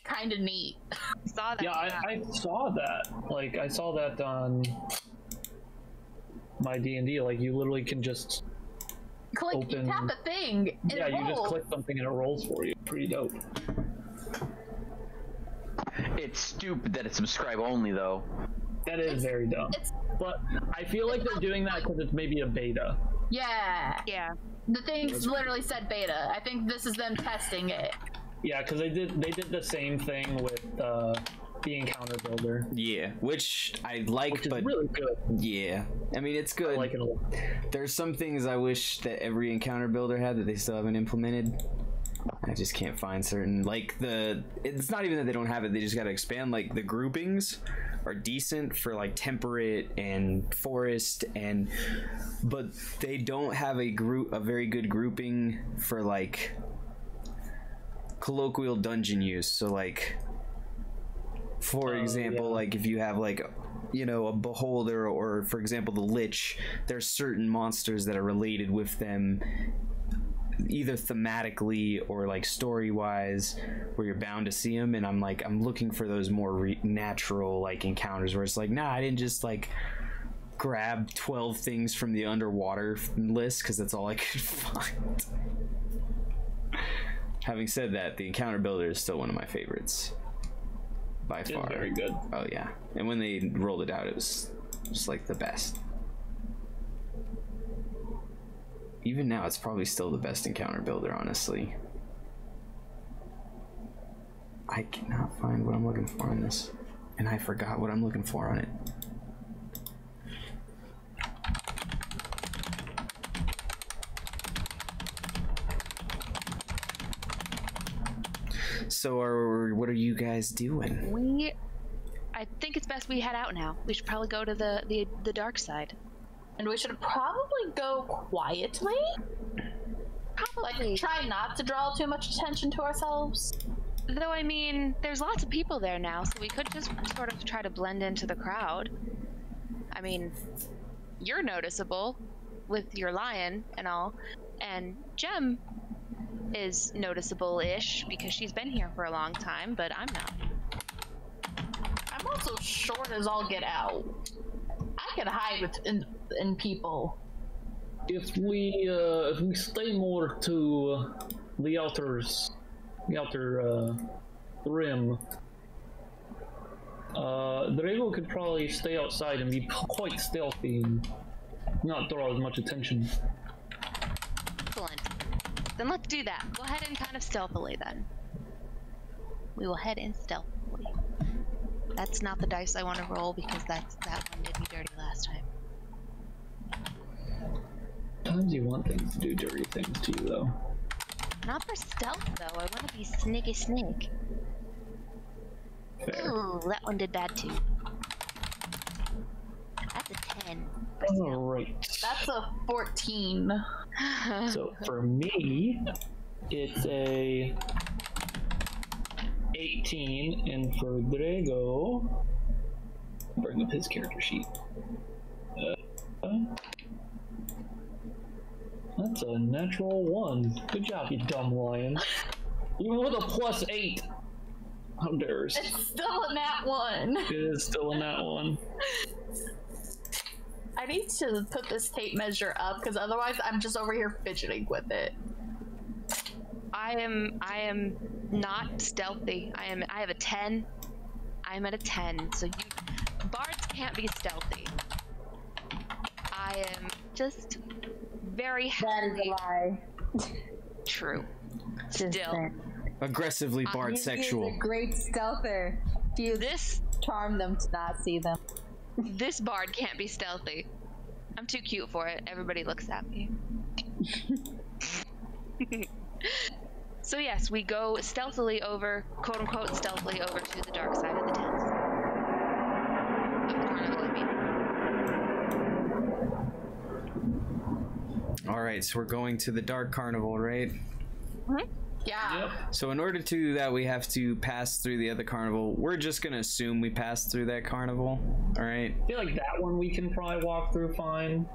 kind of neat. Saw that. Yeah, I saw that. Like, I saw that on my D&D. Like, you literally can just click, open, you tap a thing. And yeah, you just click something and it rolls for you. Pretty dope. It's stupid that it's subscribe only, though. That is very dumb. But I feel like they're doing that because it's maybe a beta. Yeah. Yeah. The thing literally said beta. I think this is them testing it. Yeah, because they did the same thing with the Encounter Builder. Yeah, which I like, which is really good. Yeah, I mean it's good. I like it a lot. There's some things I wish that every Encounter Builder had that they still haven't implemented. I just can't find certain, like it's not even that they don't have it, they just gotta expand. Like the groupings are decent for like temperate and forest, and but they don't have a very good grouping for like colloquial dungeon use. So like for example, like if you have like, you know, a beholder, or for example the lich, there's certain monsters that are related with them either thematically or like story-wise, where you're bound to see them, and I'm looking for those more natural like encounters where it's like, nah, I didn't just like grab 12 things from the underwater list because that's all I could find. Having said that, the Encounter Builder is still one of my favorites by far. Very good. Oh yeah, and when they rolled it out, it was just like the best. Even now, it's probably still the best Encounter Builder, honestly. I cannot find what I'm looking for on this. And I forgot what I'm looking for on it. So, what are you guys doing? I think it's best we head out now. We should probably go to the dark side. And we should probably go quietly. Probably. Like, try not to draw too much attention to ourselves. Though, I mean, there's lots of people there now, so we could just sort of try to blend into the crowd. I mean, you're noticeable with your lion and all, and Jem is noticeable-ish because she's been here for a long time, but I'm not. I'm also short as all get out. I can hide in people. If we stay more to the outer rim, Drago could probably stay outside and be quite stealthy and not draw as much attention. Excellent. Then let's do that. Go ahead and kind of stealthily then. We will head in stealthily. That's not the dice I want to roll because that one did me dirty last time. Sometimes you want things to do dirty things to you, though. Not for stealth, though. I want to be sneaky snake. Fair. Ooh, that one did bad, too. That's a 10. Alright. That's a 14. So, for me, it's a 18, and for Drago, bring up his character sheet. That's a natural 1. Good job, you dumb lion. Even with a +8. How dare you? It's still a nat 1. It is still a nat 1. I need to put this tape measure up because otherwise I'm just over here fidgeting with it. I am not stealthy. I have a 10. I'm at a 10, so you bards can't be stealthy. I am just very happy. That is a lie. True. Just still. Saying. Aggressively bard sexual. He's a great stealther. You this charm them to not see them. This bard can't be stealthy. I'm too cute for it. Everybody looks at me. So yes, we go stealthily over, quote unquote, stealthily over to the dark side of the tents. Of the carnival, I mean. All right, so we're going to the dark carnival, right? Mm-hmm. Yeah. Yep. So in order to do that, we have to pass through the other carnival. We're just gonna assume we passed through that carnival. All right. I feel like that one we can probably walk through fine.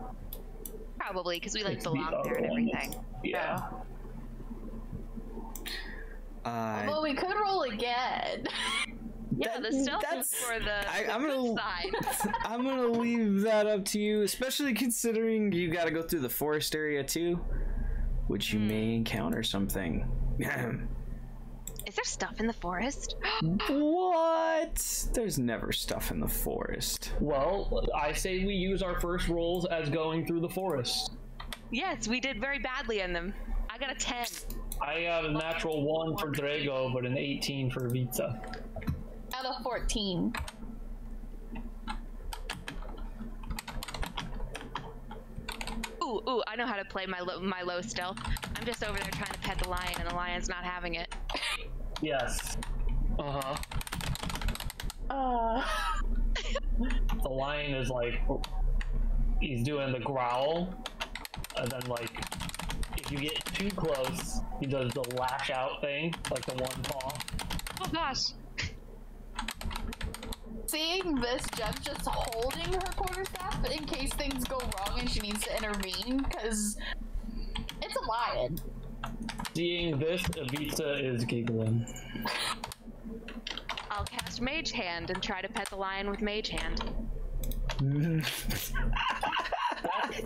Probably, because we like belong there and everything. Yeah. Well, we could roll again. Yeah, the stealth is for the side. I'm gonna leave that up to you, especially considering you gotta go through the forest area too, which you may encounter something. Is there stuff in the forest? What? There's never stuff in the forest. Well, I say we use our first rolls as going through the forest. Yes, we did very badly in them. I got a 10. I got a natural 1 for Drago, but an 18 for Evita. Out of 14. Ooh, I know how to play my low stealth. I'm just over there trying to pet the lion, and the lion's not having it. Yes. Uh-huh. The lion is like, he's doing the growl, and then like, if you get too close, he does the lash out thing, like the one paw. Oh gosh. Seeing this, Jem just holding her quarterstaff in case things go wrong and she needs to intervene, because it's a lion. Seeing this, Evita is giggling. I'll cast Mage Hand and try to pet the lion with Mage Hand.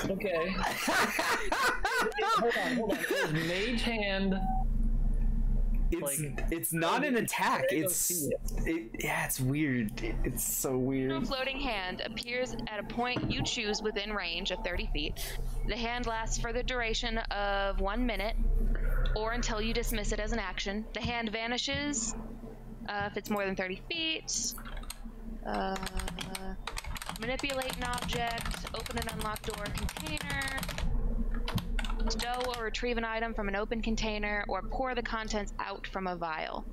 Okay. Hold on. Is Mage Hand... It's not an attack. It's weird. It's so weird. A floating hand appears at a point you choose within range of 30 feet. The hand lasts for the duration of 1 minute, or until you dismiss it as an action. The hand vanishes if it's more than 30 feet. Manipulate an object, open and unlock door container. Stow or retrieve an item from an open container, or pour the contents out from a vial.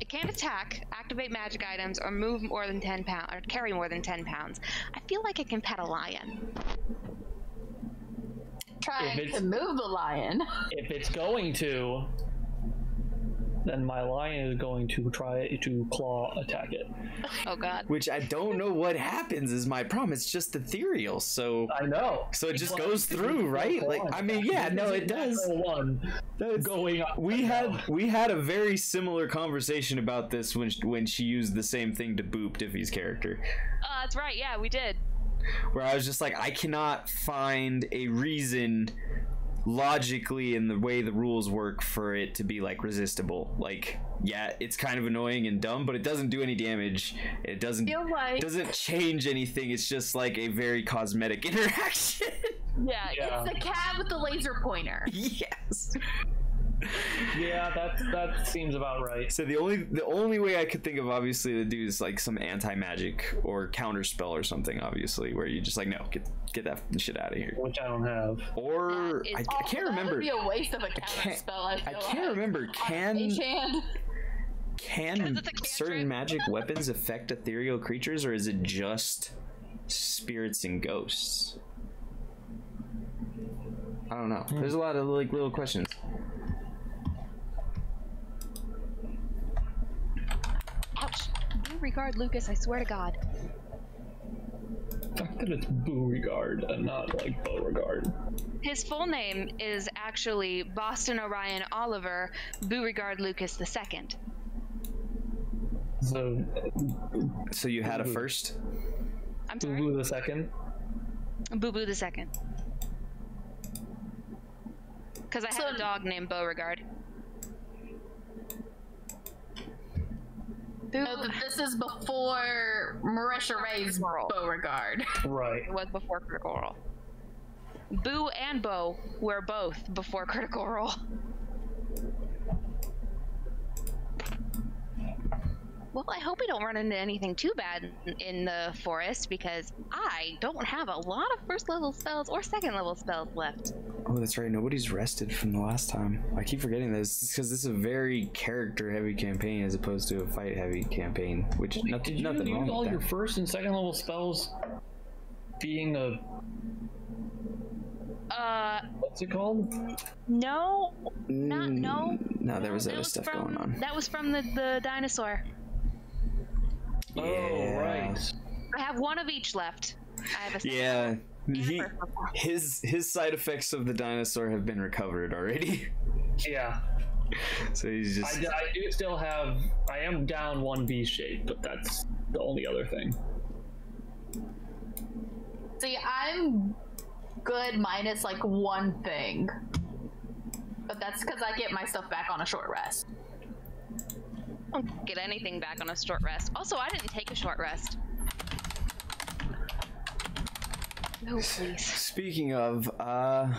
It can't attack, activate magic items, or move more than 10 pounds, or carry more than 10 pounds. I feel like it can pet a lion. Trying to move the lion. If it's going to, then my lion is going to try to claw attack it. Oh god. Which I don't know what happens is my problem. It's just ethereal, so I know. So it just goes through, right? Like I mean, yeah, no, it does. Going up. We had a very similar conversation about this when she used the same thing to boop Diffie's character. That's right. Yeah, we did. Where I was just like, I cannot find a reason logically in the way the rules work for it to be like resistible. Like, yeah, it's kind of annoying and dumb, but it doesn't do any damage. It doesn't change anything. It's just like a very cosmetic interaction. Yeah, it's the cat with the laser pointer. Yes. Yeah, that seems about right. So the only way I could think of, obviously, to do is like some anti-magic or counterspell or something, obviously, where you just like, no, get that shit out of here. Which I don't have. Or I can't remember. That would be a waste of a counterspell. I can't remember. Can certain magic weapons affect ethereal creatures, or is it just spirits and ghosts? I don't know. There's a lot of like little questions. Ouch! Beau-Regard Lucas, I swear to God. The fact that it's Beau-Regard and not like Beauregard. His full name is actually Boston Orion Oliver Beau-Regard Lucas II. So you had a first? I'm sorry? Boo-Boo the second? Boo-Boo the second. Because I had a dog named Beauregard. No, this is before Marisha Ray's Beauregard. Right. It was before Critical Role. Boo and Bo were both before Critical Role. Well, I hope we don't run into anything too bad in the forest, because I don't have a lot of first level spells or second level spells left. Oh, that's right. Nobody's rested from the last time. I keep forgetting this because this is a very character heavy campaign as opposed to a fight heavy campaign, which well, nothing wrong with that. Did you use all your first and second level spells being a... what's it called? No, not no. No, there was other stuff going on. That was from the dinosaur. Yeah. Oh, right. I have one of each left. I have a his side effects of the dinosaur have been recovered already. Yeah. So he's just. I do still have. I am down one V shape, but that's the only other thing. See, I'm good minus like one thing, but that's because I get my stuff back on a short rest. I don't get anything back on a short rest. Also, I didn't take a short rest. No, please. Speaking of, I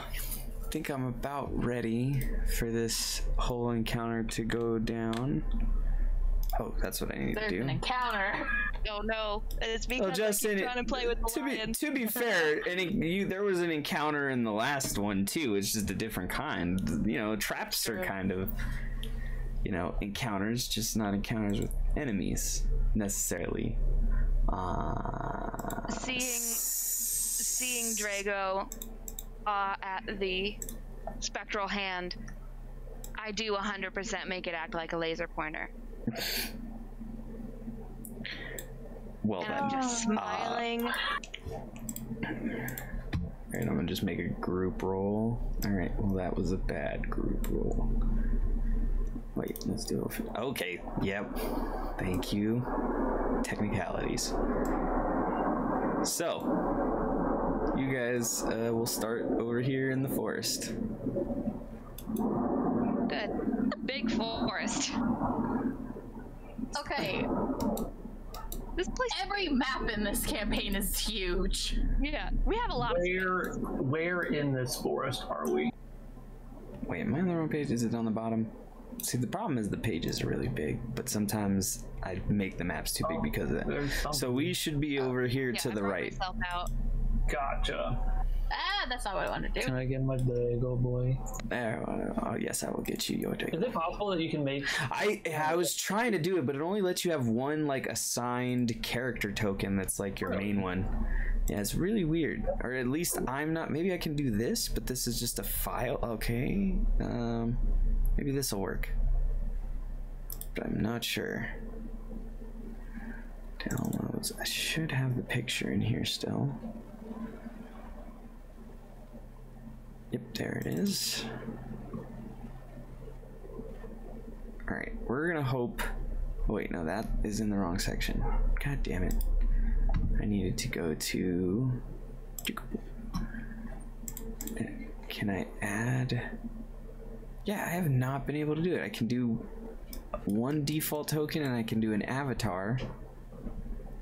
think I'm about ready for this whole encounter to go down. Oh, that's what I need to do. An encounter. Oh no, it's because Justin, I keep trying to play with the lions. To be fair, there was an encounter in the last one too. It's just a different kind. You know, traps are kind of... you know, encounters, just not encounters with enemies necessarily. Seeing Drago at the spectral hand, I do 100% make it act like a laser pointer. Well, and then I'm just smiling. Alright, I'm gonna just make a group roll. Alright, well, that was a bad group roll. Wait, let's do it. Okay, yep. Thank you. Technicalities. So, you guys will start over here in the forest. Good. A big forest. Okay. This place. Every map in this campaign is huge. Yeah, we have a lot of space. Where in this forest are we? Wait, am I on the wrong page? Is it on the bottom? See, the problem is the page is really big, but sometimes I make the maps too big because of that. So we should be over here to the right. Gotcha. Ah, that's not what I want to do. Can I get my Drago boy? There, oh yes, I will get you your Drago. Is it possible that you can make... I was trying to do it, but it only lets you have one, like, assigned character token that's, like, your main one. Yeah, it's really weird. Or at least I'm not... Maybe I can do this, but this is just a file. Okay. Maybe this will work, but I'm not sure. Downloads. I should have the picture in here still. Yep, there it is. All right, we're gonna hope. Oh, wait, no, that is in the wrong section. God damn it! I needed to go to. Can I add? Yeah, I have not been able to do it. I can do one default token and I can do an avatar,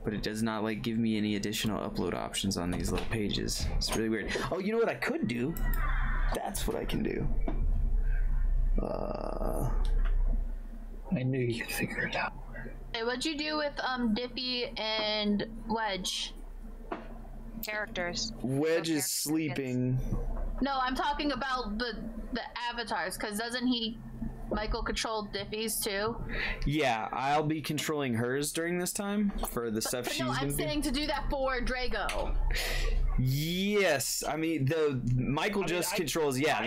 but it does not like give me any additional upload options on these little pages. It's really weird. Oh, you know what I could do? That's what I can do. I knew you could figure it out. Hey, what'd you do with Dippy and Wedge? Characters. Wedge is sleeping. No, I'm talking about the avatars, because doesn't he, Michael, control Dippy's too? Yeah, I'll be controlling hers during this time for the stuff she's doing. No, I'm saying to do that for Drago. Yes, I mean the Michael controls. Yeah,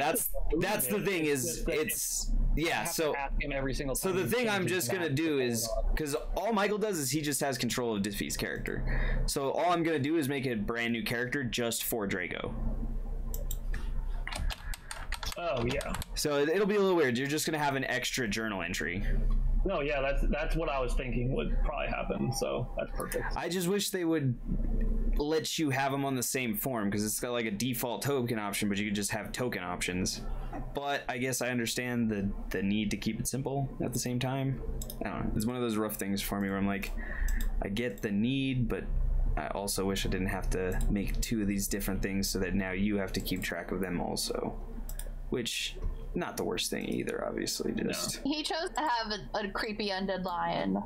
that's the thing is it's yeah. So ask him every single time. So the thing I'm just gonna do is because all Michael does is he just has control of Dippy's character. So all I'm gonna do is make a brand new character just for Drago. Oh yeah. So it'll be a little weird. You're just gonna have an extra journal entry. No, yeah, that's what I was thinking would probably happen. So that's perfect. I just wish they would let you have them on the same form because it's got like a default token option, but you could just have token options. But I guess I understand the need to keep it simple at the same time. I don't know. It's one of those rough things for me where I'm like, I get the need, but I also wish I didn't have to make two of these different things so that now you have to keep track of them also. Which, not the worst thing either, obviously. Just he chose to have a creepy undead lion.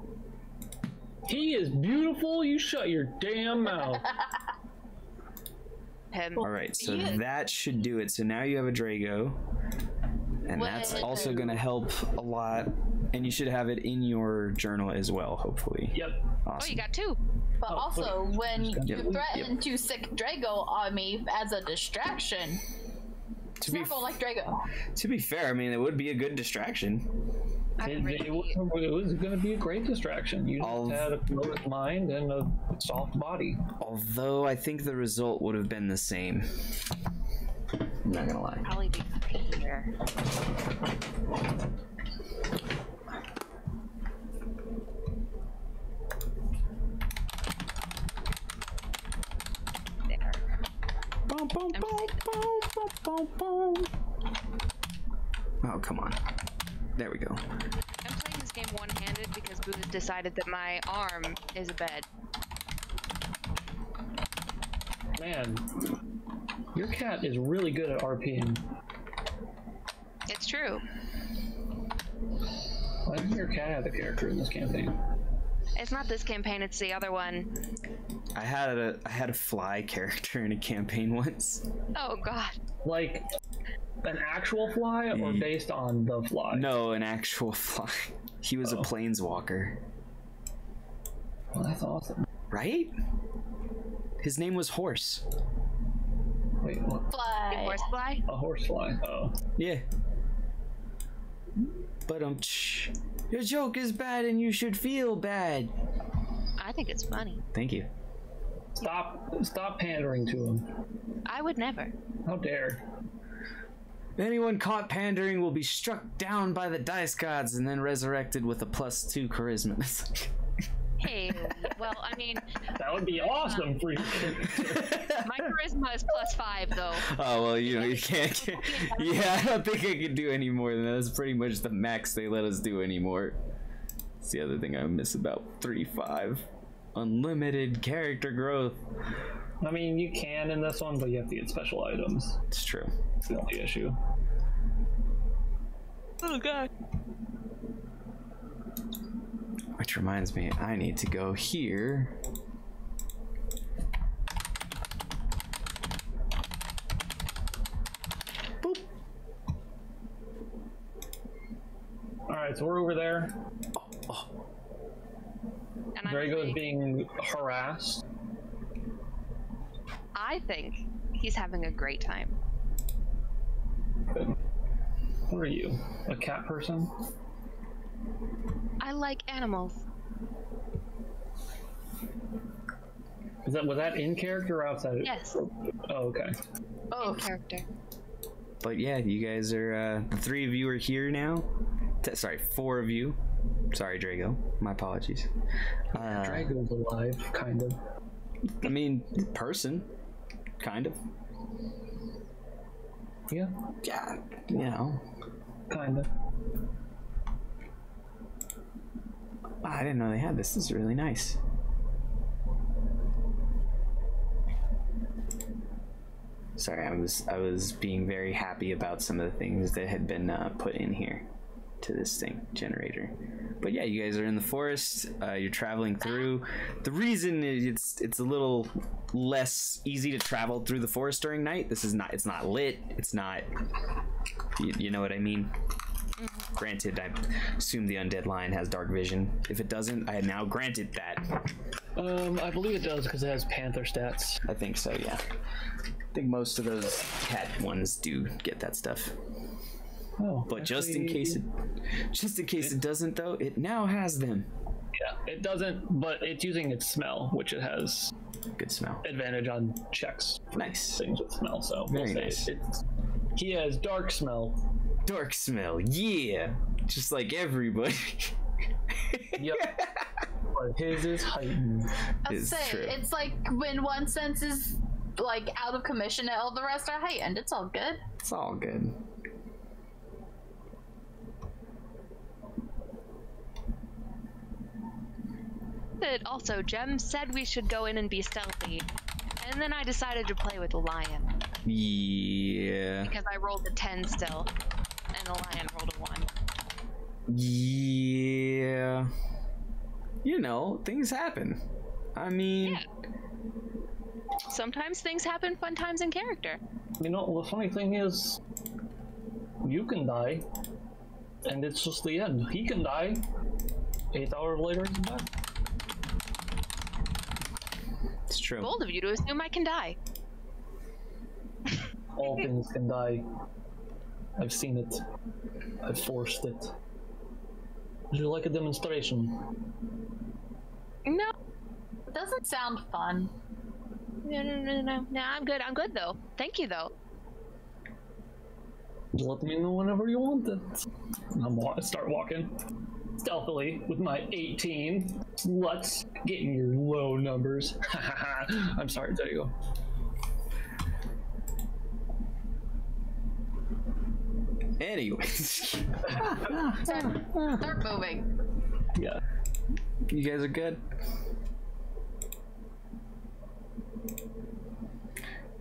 He is beautiful. You shut your damn mouth. All right, so that should do it. So now you have a Drago, and that's also going to help a lot. And you should have it in your journal as well, hopefully. Yep. Awesome. Oh, you got two. But also, when you threaten to sick Drago on me as a distraction. To be fair, I mean, it would be a good distraction. It was going to be a great distraction. You just had a fluid mind and a soft body. Although I think the result would have been the same. I'm not gonna lie. Probably be cleaner. Oh, come on. There we go. I'm playing this game one-handed because Boo decided that my arm is a bed. Man, your cat is really good at RPing. It's true. Why didn't your cat have a character in this campaign? It's not this campaign, it's the other one. I had a fly character in a campaign once. Oh god. Like an actual fly or based on the fly? No, an actual fly. He was a planeswalker. Well, that's awesome. Right? His name was Horse. Wait, what? Fly. A horsefly? A horsefly. Oh. Yeah. But your joke is bad and you should feel bad. I think it's funny. Thank you. Stop pandering to him. I would never. How dare. Anyone caught pandering will be struck down by the dice gods and then resurrected with a +2 charisma. Hey, well, I mean... That would be awesome for you. My charisma is +5, though. Oh, well, you know, you can't... Yeah, I don't think I can do any more than that. That's pretty much the max they let us do anymore. That's the other thing I miss about 3.5. Unlimited character growth. I mean, you can in this one, but you have to get special items. It's true. It's the only issue. Oh, God. Which reminds me, I need to go here. Boop. Alright, so we're over there. And Drago is being harassed. I think he's having a great time. Good. What are you? A cat person? I like animals. Was that in character or outside? Yes. Oh, okay. Oh, in character. But yeah, you guys are the three of you are here now. Sorry, four of you. Sorry, Drago. My apologies. Drago's alive, kind of. I mean, person, kind of. Yeah. Yeah. You know. Kind of. I didn't know they had this. This is really nice. Sorry, I was being very happy about some of the things that had been put in here to this thing generator. But yeah, you guys are in the forest. You're traveling through. The reason it's a little less easy to travel through the forest during night. This is not. It's not lit. It's not. You know what I mean. Mm-hmm. Granted, I assume the undead lion has dark vision. If it doesn't, I now granted that. I believe it does because it has panther stats. I think so. Yeah. I think most of those cat ones do get that stuff. Oh, but just in case it doesn't, though, it now has them. Yeah, it doesn't, but it's using its smell, which it has good smell advantage on checks. Nice things with smell, so very nice. He has dark smell. Dark smell, yeah, just like everybody. Yep. But his is heightened. It's like when one sense is like out of commission, all the rest are heightened. It's all good. It's all good. Also, Jem said we should go in and be stealthy, and then I decided to play with the lion. Yeah. Because I rolled a 10 still, and the lion rolled a 1. Yeah. You know, things happen. I mean... Yeah. Sometimes things happen fun times in character. You know, the funny thing is, you can die, and it's just the end. He can die, 8 hours later he's back. It's true. Bold of you to assume I can die. All things can die. I've seen it. I've forced it. Would you like a demonstration? No. It doesn't sound fun. No, I'm good. I'm good, though. Thank you, though. Let me know whenever you want it. I'm gonna start walking. Stealthily, with my 18, let's get in your low numbers. I'm sorry, there you go. Anyways. Start moving. Yeah. You guys are good?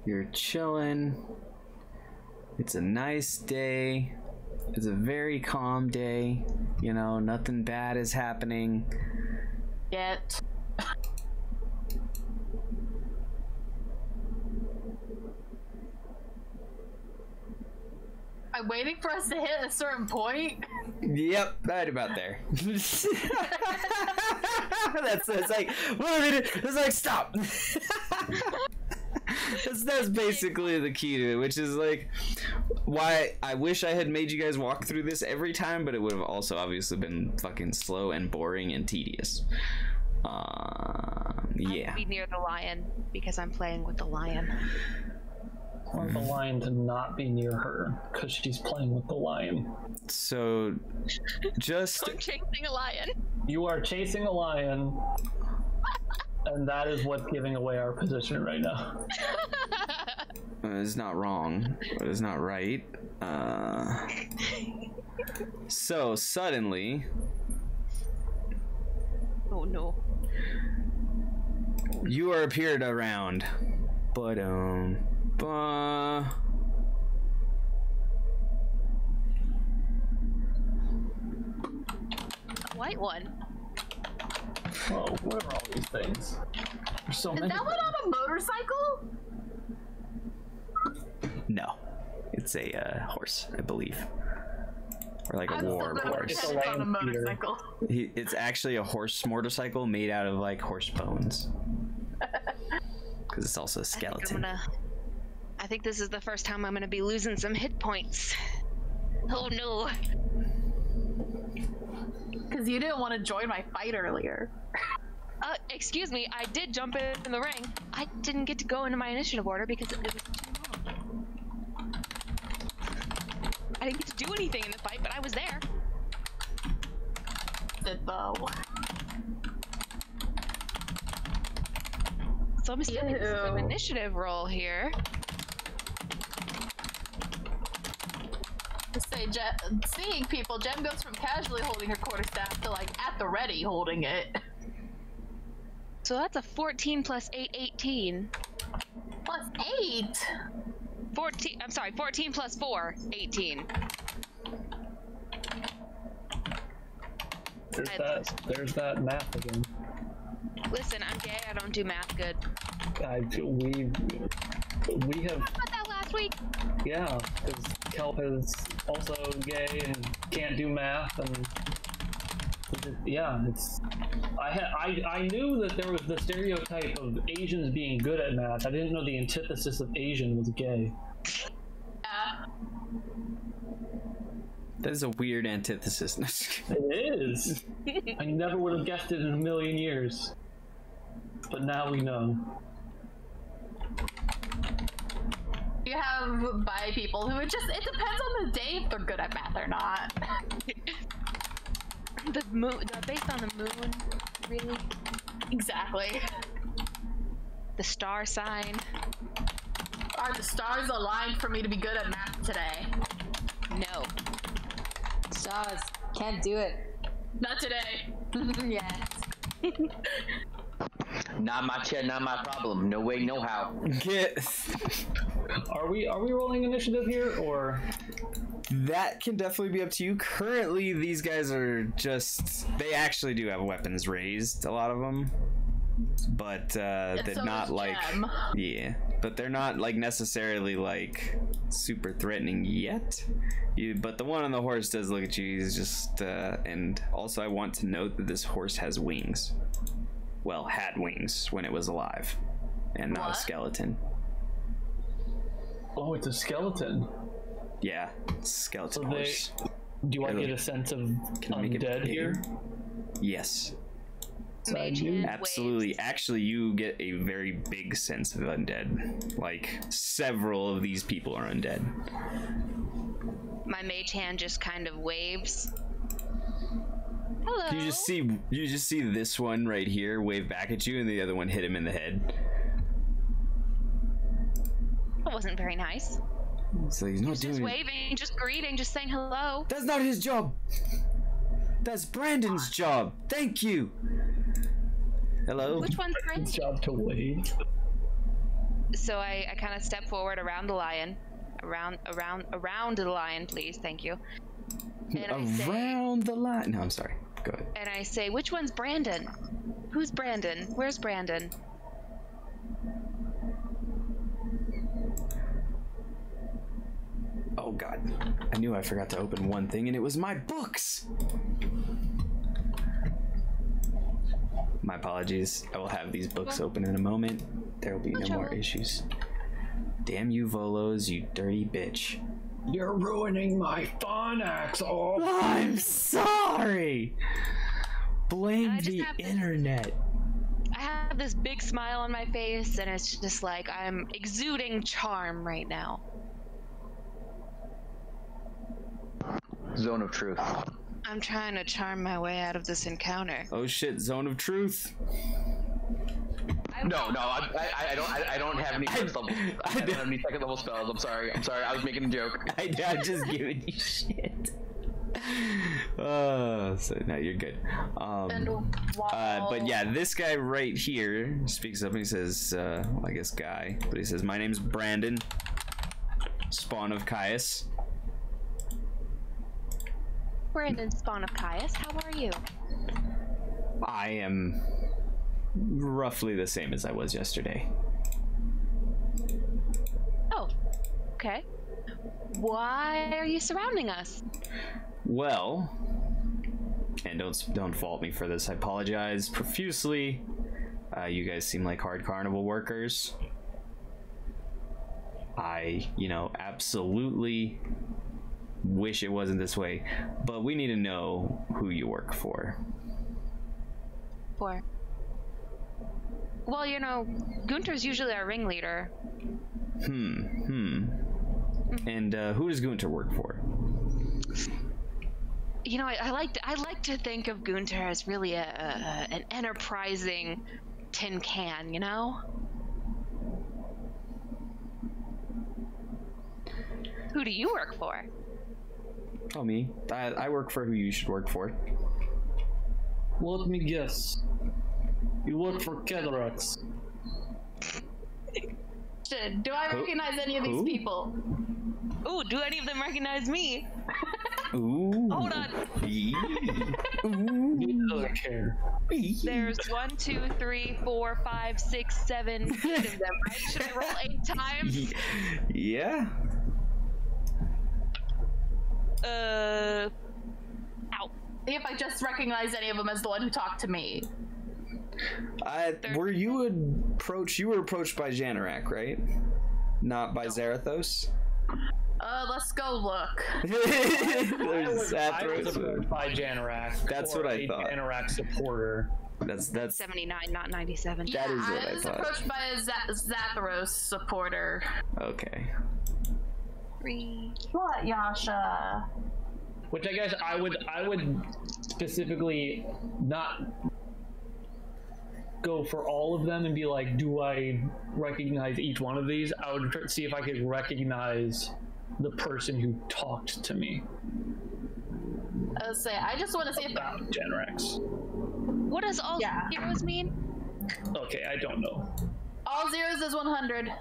You're chilling. It's a nice day. It's a very calm day, you know, nothing bad is happening. Yet. I'm waiting for us to hit a certain point. Yep, right about there. that's like, wait a minute, that's like, stop. That's basically the key to it, which is like why I wish I had made you guys walk through this every time, but it would have also obviously been fucking slow and boring and tedious. Yeah. I'll be near the lion because I'm playing with the lion. I want the lion to not be near her because she's playing with the lion. So just I'm chasing a lion. You are chasing a lion. And that is what's giving away our position right now. It's not wrong, but it's not right. So suddenly, oh no! You are appeared around, but white one. Whoa, what are all these things? There's so many. Is that one on a motorcycle? No. It's a horse, I believe. Or like a war horse. It's on a motorcycle. It's actually a horse motorcycle made out of like horse bones. Because it's also a skeleton. I think this is the first time I'm going to be losing some hit points. Oh no. Because you didn't want to join my fight earlier. Excuse me, I did jump in the ring. I didn't get to go into my initiative order because it was too long. I didn't get to do anything in the fight, but I was there. The bow. So I'm assuming this is an initiative roll here. To say, seeing people, Jem goes from casually holding her quarterstaff to like at the ready holding it. So that's a 14 plus 8, 18. Plus 8? 14, I'm sorry, 14 plus 4, 18. There's that math again. Listen, I'm gay, I don't do math good. We have... We talked about that last week! Yeah, because Kelp is also gay and can't do math, and... Yeah, it's... I knew that there was the stereotype of Asians being good at math. I didn't know the antithesis of Asian was gay. That is a weird antithesis. It is! I never would have guessed it in a million years. But now we know. You have bi people who it depends on the day if they're good at math or not. The moon, based on the moon, really? Exactly. The star sign. Are the stars aligned for me to be good at math today? No. Stars. Can't do it. Not today. Yes. Not my chair, not my problem. No way, no how. Are we rolling initiative here, or? That can definitely be up to you. Currently, these guys are just—they actually do have weapons raised, a lot of them, but they're so not like Jem. Yeah, but they're not like necessarily like super threatening yet. But the one on the horse does look at you. He's just and also I want to note that this horse has wings. Well, had wings when it was alive, and not a skeleton. Oh, it's a skeleton. Yeah, skeleton horse. Do I get a sense of undead here? Yes. So absolutely. Waves. Actually, you get a very big sense of undead. Like, several of these people are undead. My mage hand just kind of waves. Hello. You just see this one right here wave back at you, and the other one hit him in the head. That wasn't very nice. So he's not doing. Just waving, just greeting, just saying hello. That's not his job. That's Brandon's job. Thank you. Hello. Which one's Brandon's job to wave? So I kind of step forward around the lion, around the lion, please. Thank you. And around the lion. No, I'm sorry. Go ahead. And I say, which one's Brandon? Who's Brandon? Where's Brandon? Oh god, I knew I forgot to open one thing, and it was my books! My apologies. I will have these books open in a moment. There will be no more issues. Damn you, Volos, you dirty bitch. You're ruining my fun, Axel! I'm sorry! Blame the internet. I have this big smile on my face, and it's just like I'm exuding charm right now. Zone of truth. I'm trying to charm my way out of this encounter. Oh shit! Zone of truth. I don't have any first level. I don't have any second level spells. I'm sorry. I was making a joke. I just giving you shit. So now you're good. But yeah, this guy right here speaks up and he says, well, I guess guy, but he says, my name's Brandon, spawn of Caius. Brandon, spawn of Caius, how are you? I am roughly the same as I was yesterday. Oh, okay. Why are you surrounding us? Well, and don't fault me for this. I apologize profusely. You guys seem like hard carnival workers. I absolutely wish it wasn't this way, but we need to know who you work for. Well, Gunter's usually our ringleader. And who does Gunter work for? I like to think of Gunter as really an enterprising tin can, Who do you work for? Oh, me. I work for who you should work for. Well, let me guess. You work for Kedarax. question. Do I recognize any of these people? Ooh, do any of them recognize me? Ooh. Hold on. Ooh. There's 1, 2, 3, 4, 5, 6, 7, 8 of them, right? Should I roll 8 times? Yeah. Ow. If I just recognize any of them as the one who talked to me. Were you approached? You were approached by Dejanerak, right? Not by Zathros? Let's go look. I was approached by Dejanerak. That's what I thought. Dejanerak supporter. That's 79, not 97. Yeah, that is what I thought. I was approached by a Zathros supporter. Okay. 3. What, Yasha? Which I guess I would specifically not go for all of them and be like, do I recognize each one of these? I would see if I could recognize the person who talked to me. I would say, I just want to see about if Dejanerak. What does all zeros mean? Okay, I don't know. All zeros is 100.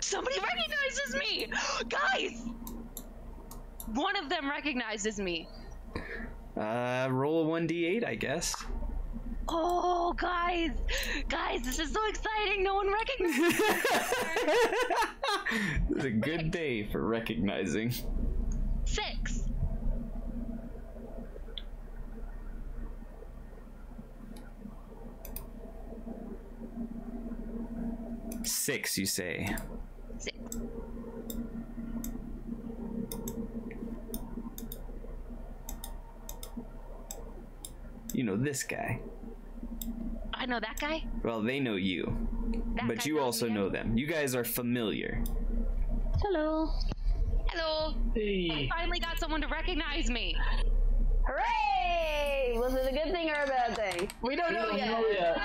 Somebody recognizes me! Guys! One of them recognizes me. Roll a 1d8, I guess. Oh, guys! Guys, this is so exciting! No one recognizes me! It's a good day for recognizing. 6. You say? 6. You know this guy. I know that guy? Well, they know you. But you also know them. You guys are familiar. Hello. Hello. Hey. I finally got someone to recognize me. Hooray! Was it a good thing or a bad thing? We don't know yet.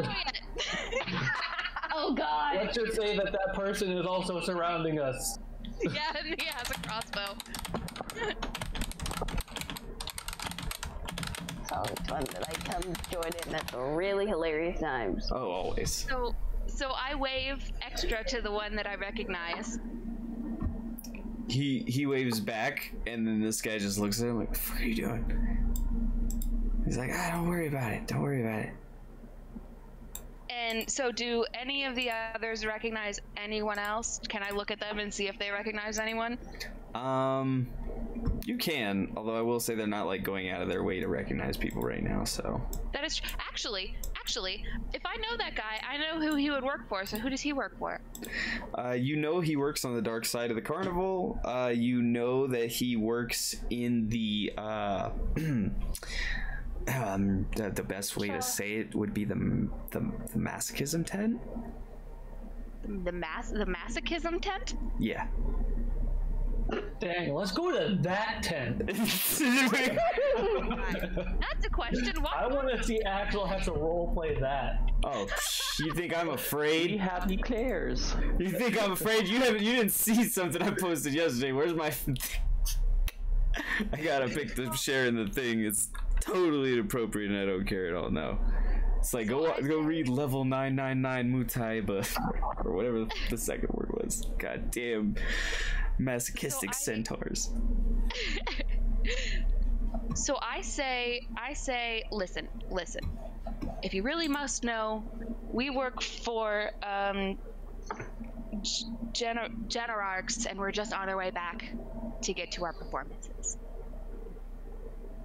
Oh, God. Let's just say that that person is also surrounding us. Yeah, and he has a crossbow. Always fun that I come join in at the really hilarious times. Oh, always. So I wave extra to the one that I recognize. He waves back, and then this guy just looks at him like, "What the fuck are you doing?" He's like, "Ah, don't worry about it. Don't worry about it." And so, do any of the others recognize anyone else? Can I look at them and see if they recognize anyone? You can, although I will say they're not like going out of their way to recognize people right now, so. That is true. Actually, if I know that guy, I know who he would work for, so who does he work for? You know he works on the dark side of the carnival. You know that he works in the, the best way to say it would be the masochism tent? The masochism tent? Yeah. Dang, let's go to that tent. That's a question. Why? I want to see Axel have to roleplay that. Oh, you think I'm afraid? He happy cares. You think I'm afraid? You didn't see something I posted yesterday. Where's my? I gotta pick the share in the thing. It's totally inappropriate, and I don't care at all now. It's like go read level 999 Mutaiba, or whatever the second word was. God damn. Masochistic centaurs. So I say, listen. If you really must know, we work for Dejanerak, and we're just on our way back to get to our performances.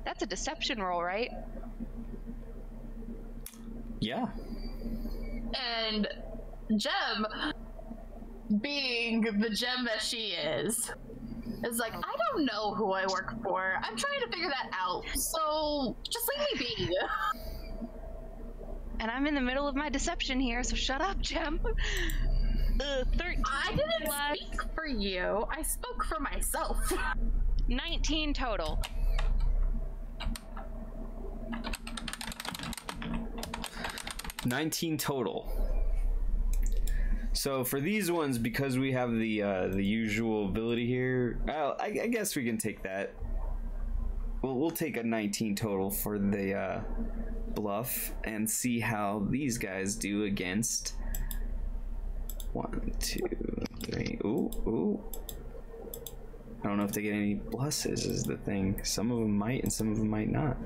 That's a deception roll, right? Yeah. And Jem, being the Jem that she is like, I don't know who I work for. I'm trying to figure that out. So just leave me be. And I'm in the middle of my deception here, so shut up, Jem. 13. I didn't speak for you. I spoke for myself. 19 total. So for these ones, because we have the usual ability here, I guess we can take that. We'll take a 19 total for the bluff and see how these guys do against 1, 2, Ooh. I don't know if they get any pluses is the thing. Some of them might and some of them might not.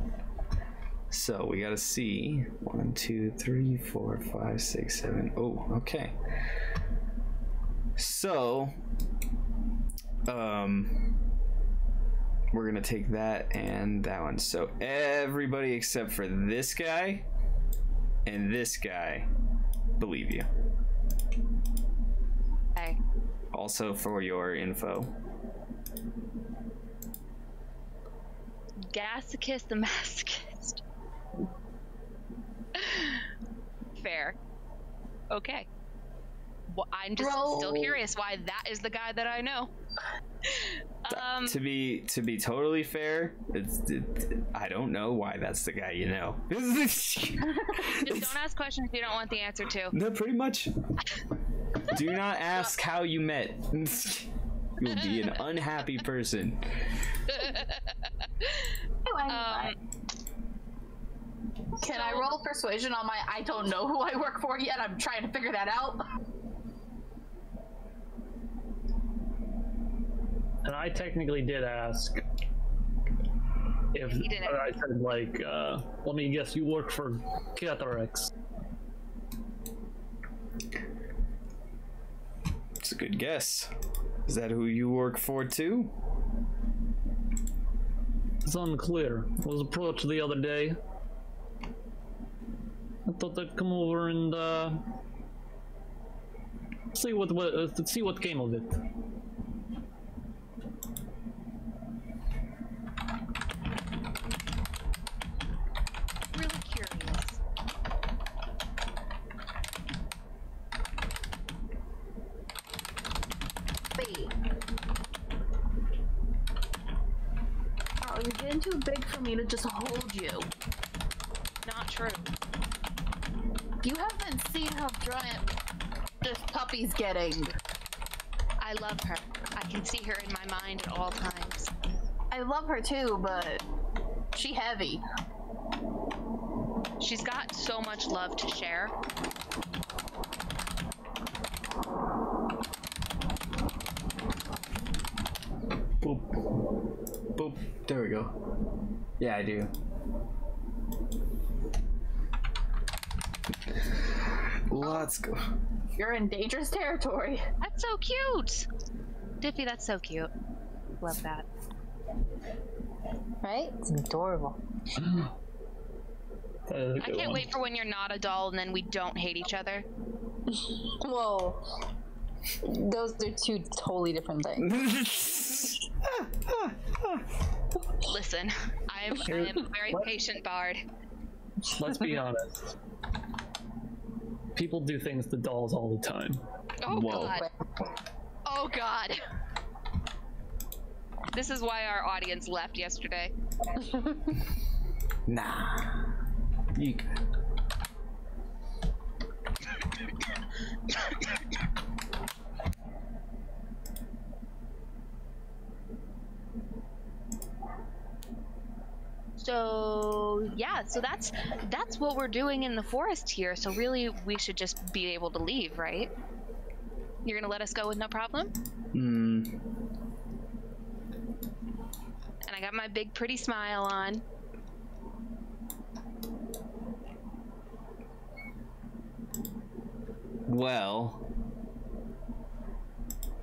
So we gotta see. 1, 2, 3, 4, 5, 6, 7. Oh, okay. So we're gonna take that and that one. So everybody except for this guy and this guy believe you. Hey. Also for your info. Gaskis the masochist. Fair. Okay. Well, I'm just still curious why that is the guy that I know. To be totally fair, I don't know why that's the guy you know. Just don't ask questions you don't want the answer to. No, pretty much. Do not ask how you met. You'll be an unhappy person. Can I roll persuasion on my I don't know who I work for yet? I'm trying to figure that out. And I technically did ask if I said, like, let me guess, you work for Theatrix. It's a good guess. Is that who you work for, too? It's unclear. I was approached the other day. I thought I'd come over and see what came of it. Too big for me to just hold you. Not true. You haven't seen how giant this puppy's getting. I love her. I can see her in my mind at all times. I love her too, but she's heavy. She's got so much love to share. Boop. Boop. There we go. Yeah, I do. Let's go. You're in dangerous territory. That's so cute! Dippy, that's so cute. Love that. Right? It's adorable. I can't wait for when you're not a doll and then we don't hate each other. Whoa. Those are two totally different things. Listen, I am a very patient bard. Let's be honest. People do things to dolls all the time. Oh god. Oh god. This is why our audience left yesterday. Nah. You good. So yeah, so that's what we're doing in the forest here. So really, we should just be able to leave, right? You're gonna let us go with no problem? Mm. And I got my big pretty smile on. Well,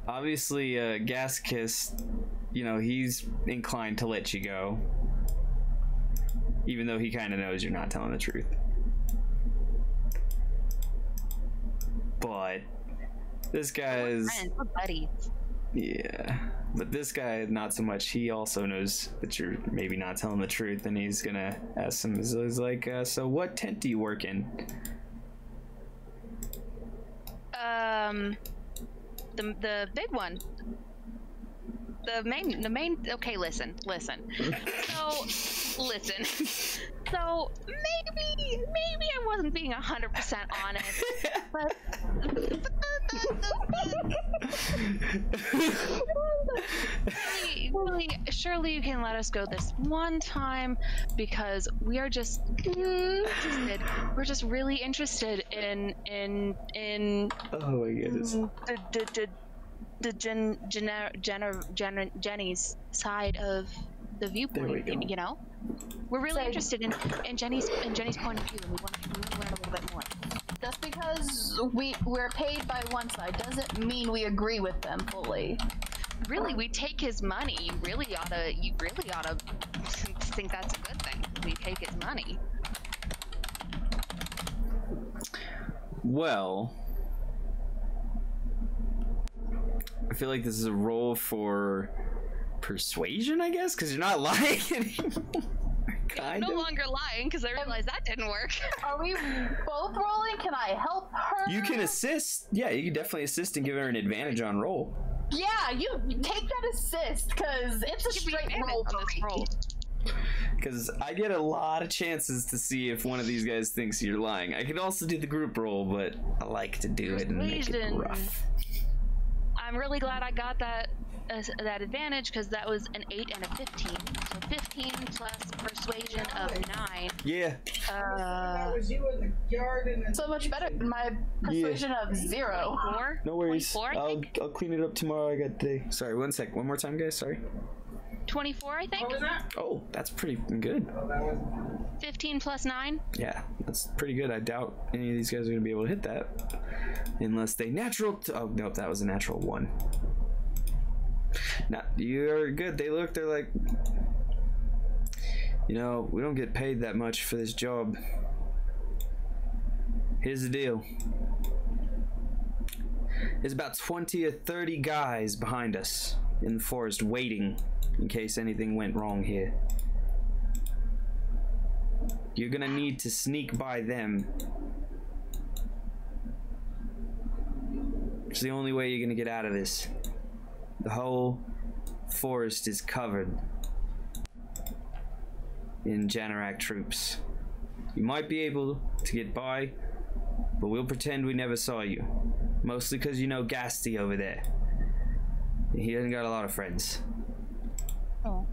obviously, Gaskis, you know, he's inclined to let you go. Even though he kind of knows you're not telling the truth. But this guy is... We're buddies. Yeah. But this guy, not so much. He also knows that you're maybe not telling the truth, and he's going to ask him, he's like, so what tent do you work in? The big one. The main. Okay, listen. So maybe I wasn't being 100% honest, but surely you can let us go this one time, because we are just interested. We're just really interested in. Oh my goodness. the Jenny's side of the viewpoint. You know, we're really interested in Jenny's point of view, and we want to learn a little bit more. Just because we're paid by one side doesn't mean we agree with them fully. Really, we take his money. You really oughta think that's a good thing. We take his money. Well, I feel like this is a role for persuasion, I guess, because you're not lying anymore. I'm no longer lying because I realized that didn't work. Are we both rolling? Can I help her? You can assist. Yeah, you can definitely assist and give her an advantage on roll. Yeah, you take that assist because it's a straight roll on this roll. Because I get a lot of chances to see if one of these guys thinks you're lying. I could also do the group roll, but I like to do it and make it rough. I'm really glad I got that advantage because that was an 8 and a 15. So 15 plus persuasion of 9. Yeah. That was you in the garden. So much better. My persuasion of 0. 24? No worries. 24, I'll clean it up tomorrow. I got the. Sorry, one sec. One more time, guys. Sorry. 24, I think. What was that? Oh, that's pretty good. 15 plus 9? Yeah, that's pretty good. I doubt any of these guys are going to be able to hit that. Unless they natural... Oh, nope, that was a natural 1. Now, you're good. They look, they're like... You know, we don't get paid that much for this job. Here's the deal. There's about 20 or 30 guys behind us in the forest waiting in case anything went wrong here. You're gonna need to sneak by them. It's the only way you're gonna get out of this. The whole forest is covered in Janarak troops. You might be able to get by, but we'll pretend we never saw you. Mostly because you know Gasti over there. He hasn't got a lot of friends. Oh.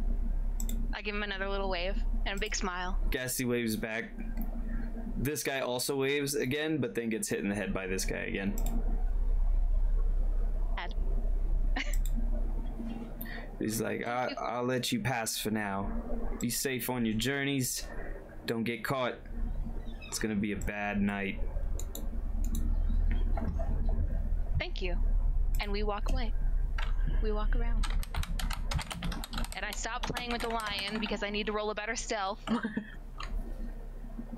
I give him another little wave and a big smile. Gasti waves back. This guy also waves again, but then gets hit in the head by this guy again. He's like, I'll let you pass for now. Be safe on your journeys. Don't get caught. It's gonna be a bad night. Thank you. And we walk away. We walk around. And I stopped playing with the lion because I need to roll a better stealth.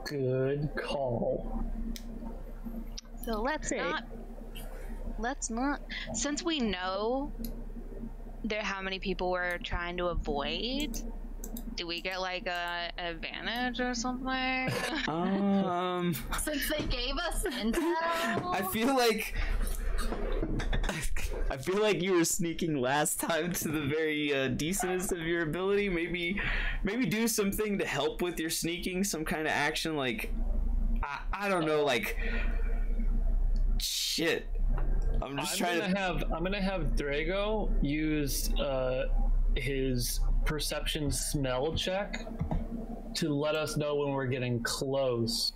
Good call. So let's not, since we know how many people we're trying to avoid, do we get like an advantage or something? Since they gave us intel? I feel like you were sneaking last time to the very decentest of your ability. Maybe do something to help with your sneaking, some kind of action, like, I don't know, like, shit. I'm gonna have Drago use his perception smell check to let us know when we're getting close.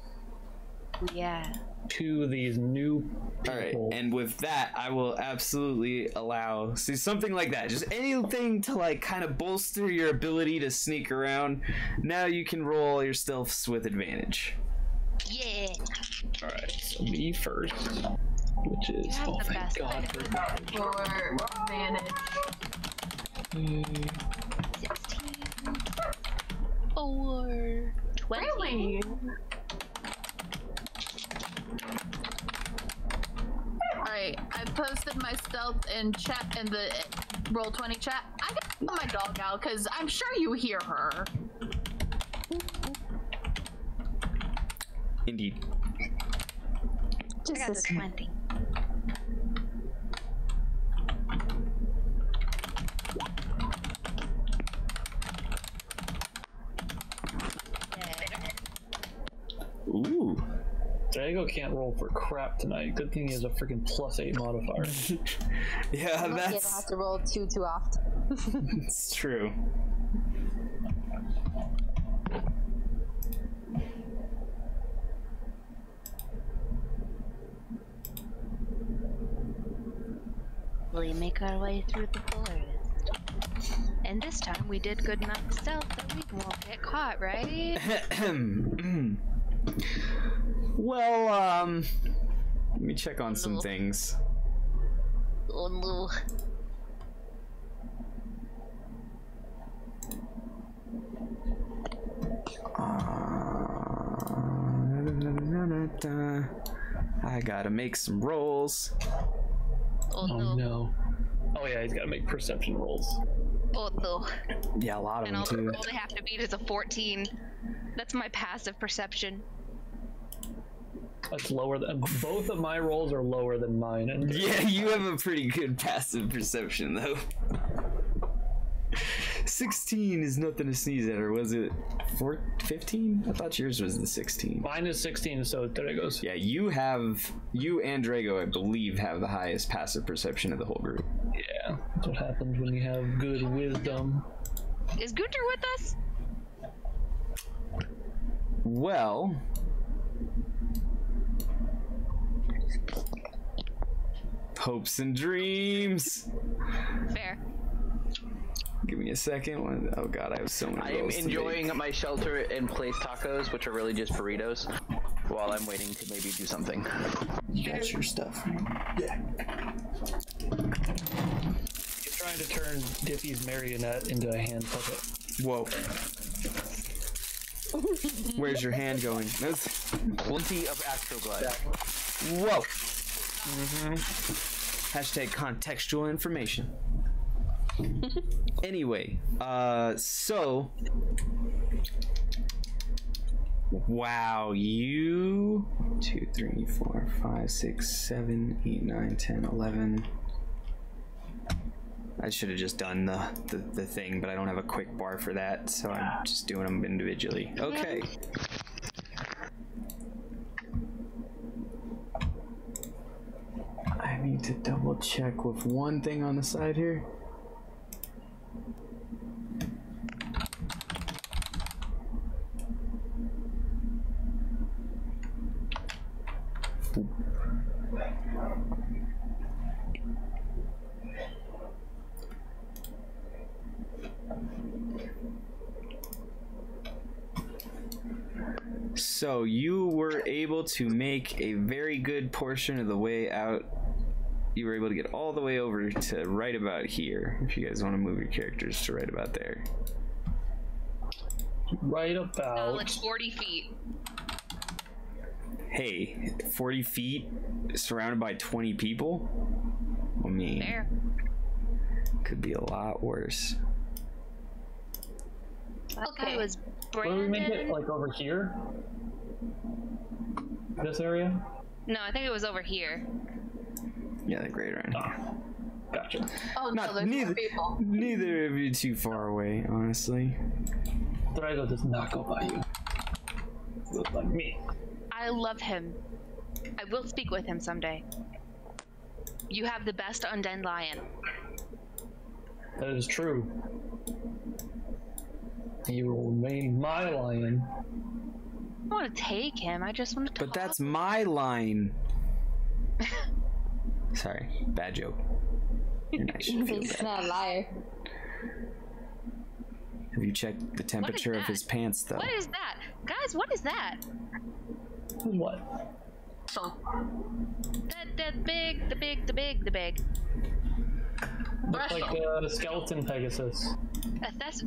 Yeah. To these new people. All right, and with that, I will absolutely allow something like that. Just anything to like kind of bolster your ability to sneak around. Now you can roll your stealths with advantage. Yeah. All right, so me first, which is oh my god for advantage. 16 or 20. Really? Alright, I posted my stealth in chat, in the Roll20 chat. I gotta put my dog out, because I'm sure you hear her. Indeed. Just I got the 20. Ooh. Drago can't roll for crap tonight. Good thing he has a freaking +8 modifier. Yeah, that's... I have to roll too often. It's true. carefully make our way through the forest. And this time we did good enough stealth that we won't get caught, right? Well, let me check on some things. Oh no. I gotta make some rolls. Oh, oh no. Oh yeah, he's gotta make perception rolls. Oh no. Yeah, a lot of them too. And all they have to beat is a 14. That's my passive perception. That's lower than both of my rolls are lower than mine. And yeah, you have a pretty good passive perception though. 16 is nothing to sneeze at, or was it 15? I thought yours was the 16. Mine is 16, so Drago's. Yeah, you and Drago, I believe, have the highest passive perception of the whole group. Yeah, that's what happens when you have good wisdom. Is Gunter with us? Well, hopes and dreams. Fair. Give me a second. Oh god, I have so many. I am enjoying my shelter in place tacos, which are really just burritos, while I'm waiting to maybe do something. That's your stuff. Yeah. You're trying to turn Dippy's marionette into a hand puppet. Whoa. Where's your hand going? That's plenty of Astroglide. Whoa. Mm-hmm. Hashtag contextual information. Anyway, so wow, you 2, 3, 4, 5, 6, 7, 8, 9, 10, 11. I should have just done the thing, but I don't have a quick bar for that, so I'm just doing them individually. Okay. I need to double check with one thing on the side here. So you were able to make a very good portion of the way out. You were able to get all the way over to right about here, if you guys want to move your characters to right about there. Right about... No, like 40 feet. Hey, 40 feet surrounded by 20 people? I mean, there. Could be a lot worse. Okay, was Brandon... Will we make it, like, over here? This area? No, I think it was over here. Yeah, they're great around here. Gotcha. Oh, not, no, neither, people. Neither of you too far away, honestly. Drago does not go by you. Looks like me. I love him. I will speak with him someday. You have the best undead lion. That is true. He will remain my lion. I don't want to take him. I just want to talk. But that's my line. Sorry, bad joke. You're not sure. He's not a liar. Have you checked the temperature of his pants, though? What is that? Guys, what is that? What? So. The big. Looks like the skeleton Pegasus.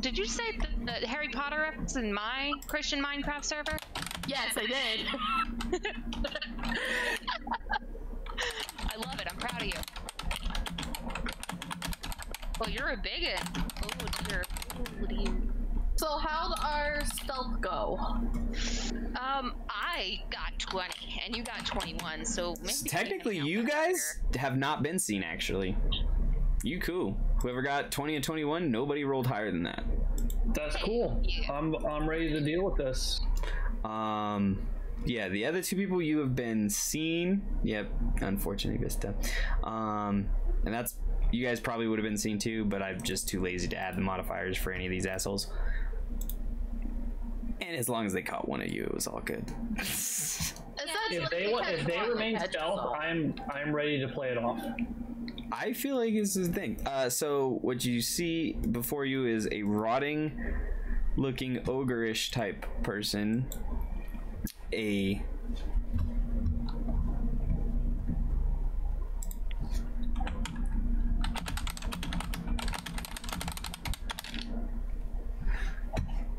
Did you say the Harry Potter reference in my Christian Minecraft server? Yes, I did. I love it. I'm proud of you. Well, you're a bigot. Oh dear. Oh dear. So how'd our stealth go? I got 20, and you got 21, so maybe... Technically, you guys have not been seen, actually. You cool. Whoever got 20 and 21, nobody rolled higher than that. That's cool. Yeah. I'm ready to deal with this. Yeah, the other two people you have been seen. Yep, unfortunately, Vista. And that's... You guys probably would have been seen too, but I'm just too lazy to add the modifiers for any of these assholes. And as long as they caught one of you, it was all good. If they remain stealth, I'm ready to play it off. I feel like this is the thing. So what you see before you is a rotting looking ogre-ish type person, a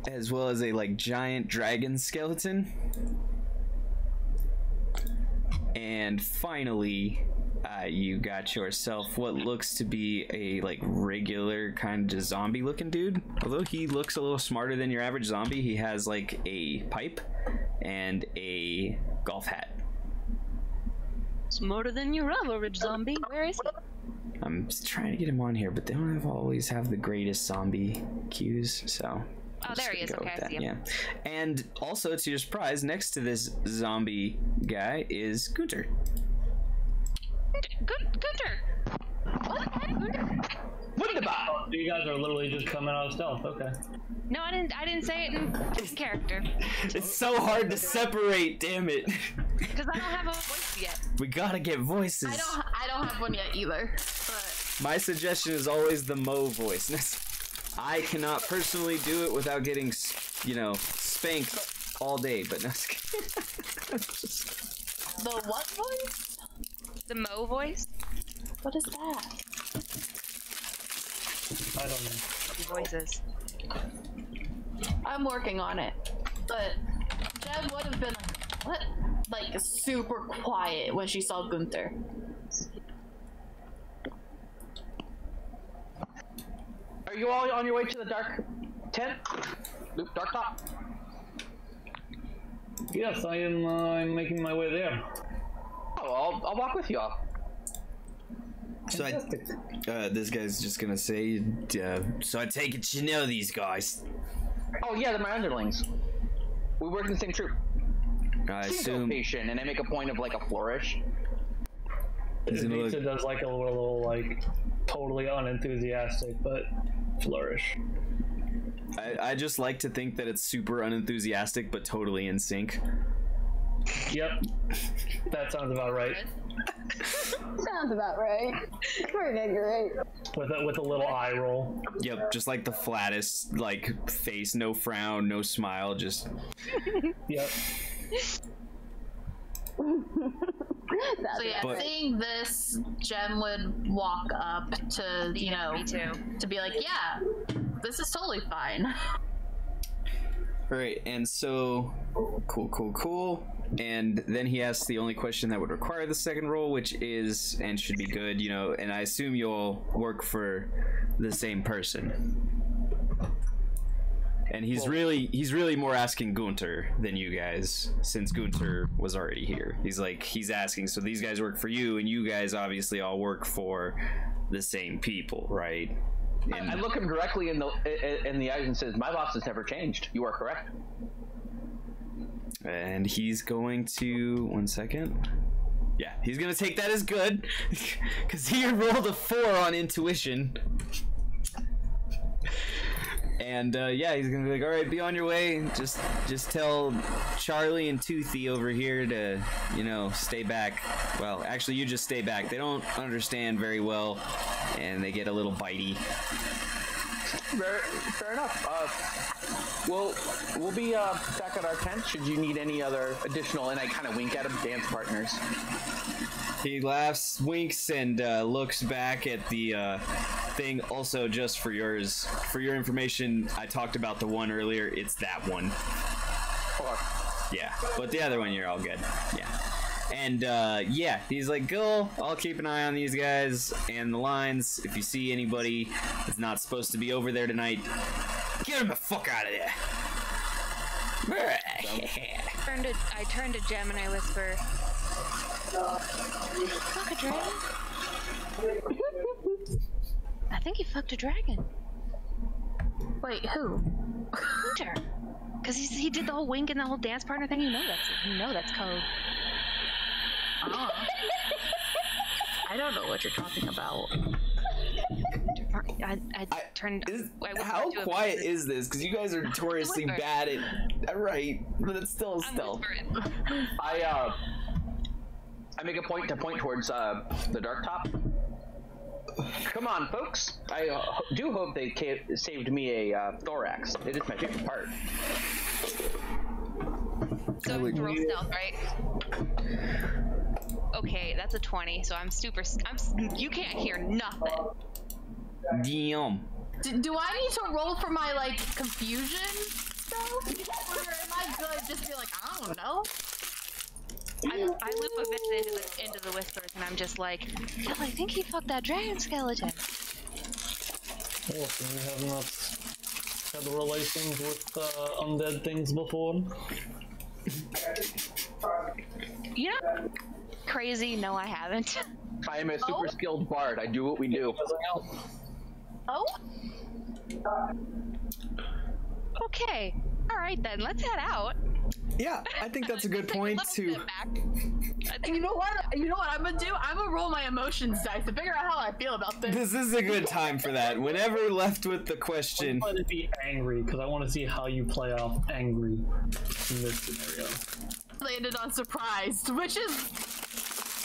as well as a like giant dragon skeleton, and finally you got yourself what looks to be a like regular kind of just zombie looking dude, although he looks a little smarter than your average zombie. He has like a pipe and a golf hat. Smarter than your average zombie. Where is he? I'm trying to get him on here, but they don't always have the greatest zombie cues, so I'm there he is. Okay, I see him. Yeah. And also, to your surprise, next to this zombie guy is Gunter. Gunter! What? Wunderbar! You guys are literally just coming out of stealth. Okay. No, I didn't say it in character. It's so hard to separate. Damn it. Because I don't have a voice yet. We gotta get voices. I don't have one yet either. But my suggestion is always the Mo voice. I cannot personally do it without getting, you know, spanked all day, but no. The what voice? The Mo voice? What is that? I don't know. Voices. I'm working on it, but Jem would have been like, what? Like super quiet when she saw Gunter. Are you all on your way to the dark tent? Loop, dark top. Yes, I am. I'm making my way there. Oh, I'll walk with you all. So this guy's just gonna say. So I take it you know these guys. Oh yeah, they're my underlings. We work in the same troop. I assume. And I make a point of like a flourish. Evita does like a little like. Totally unenthusiastic, but flourish. I just like to think that it's super unenthusiastic, but totally in sync. Yep, that sounds about right. Sounds about right. Pretty great. With a little eye roll. Yep, just like the flattest like face, no frown, no smile, just. Yep. So yeah, but seeing this, Jem would walk up to, you know, me too, to be like, yeah, this is totally fine. Right, and so, cool. And then he asks the only question that would require the second roll, which is, and should be good, you know, and I assume you'll work for the same person. And he's really more asking Gunter than you guys, since Gunter was already here. He's asking, so these guys work for you, and you guys obviously all work for the same people, right? I look him directly in the eyes and says, "My boss has never changed. You are correct." And he's going to, one second. Yeah, he's gonna take that as good, because he rolled a 4 on intuition. And yeah, he's gonna be like, all right, be on your way. Just tell Charlie and Toothy over here to, you know, stay back. Well, actually, you just stay back. They don't understand very well, and they get a little bitey. Fair enough. We'll be back at our tent. Should you need any other additional, and I kind of wink at him, dance partners. He laughs, winks, and looks back at the thing. Also, just for your information, I talked about the one earlier. It's that one. Yeah, but the other one, you're all good. Yeah. And yeah, he's like, "Go, I'll keep an eye on these guys and the lines. If you see anybody that's not supposed to be over there tonight, get him the fuck out of there." I turned to Jem and I whisper, "Did he fuck a dragon?" I think he fucked a dragon. Wait, who? Hunter. Because he did the whole wink and the whole dance partner thing. You know that's code. Oh. I don't know what you're talking about. How quiet is this? Because you guys are notoriously bad at. Right, but it's still stealth. I make a point to point towards the dark top. Come on, folks. I do hope they saved me a thorax. It is my favorite part. So we can roll stealth, right? Okay, that's a 20, so I'm super... you can't hear nothing. Damn. Do I need to roll for my, like, confusion stuff? Or am I good just be like, I don't know? I loop Evita into the whispers, and I'm just like, hell, I think he fucked that dragon skeleton. Oh, so we have not had relations with undead things before. You know, crazy, no I haven't. I am a super skilled bard, I do what we do. Oh? Okay, alright then, let's head out. Yeah, I think that's a good point to... You know what I'm gonna do? I'm gonna roll my emotions dice to figure out how I feel about this. This is a good time for that. Whenever left with the question... I'm gonna be angry, because I want to see how you play off angry in this scenario. Landed on surprised, which is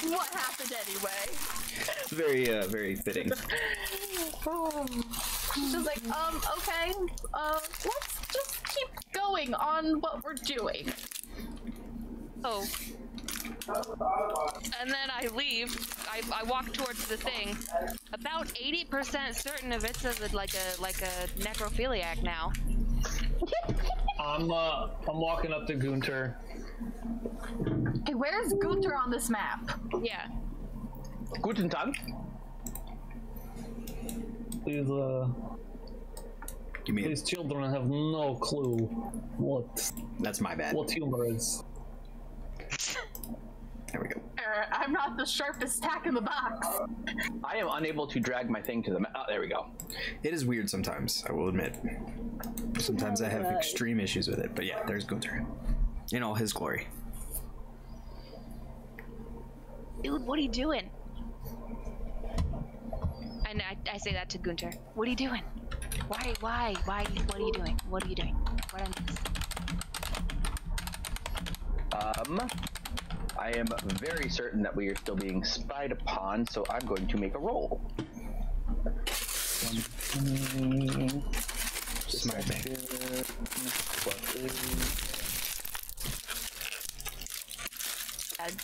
what happened anyway. It's very, very fitting. Just like, okay, let's just keep going on what we're doing. Oh. And then I leave. I walk towards the thing. About 80% certain of it's like a necrophiliac now. I'm walking up to Gunter. Hey, where's Gunter on this map? Yeah. Guten Tag. These children have no clue what. That's my bad. What humor is? There we go. I'm not the sharpest tack in the box. I am unable to drag my thing to the map. Oh, there we go. It is weird sometimes, I will admit. Sometimes I have extreme issues with it, but yeah, there's Gunter. In all his glory. Dude, what are you doing? And I say that to Gunter. What are you doing? Why, what are you doing? What are you doing? What am I doing? I am very certain that we are still being spied upon, so I'm going to make a roll. Just my thing.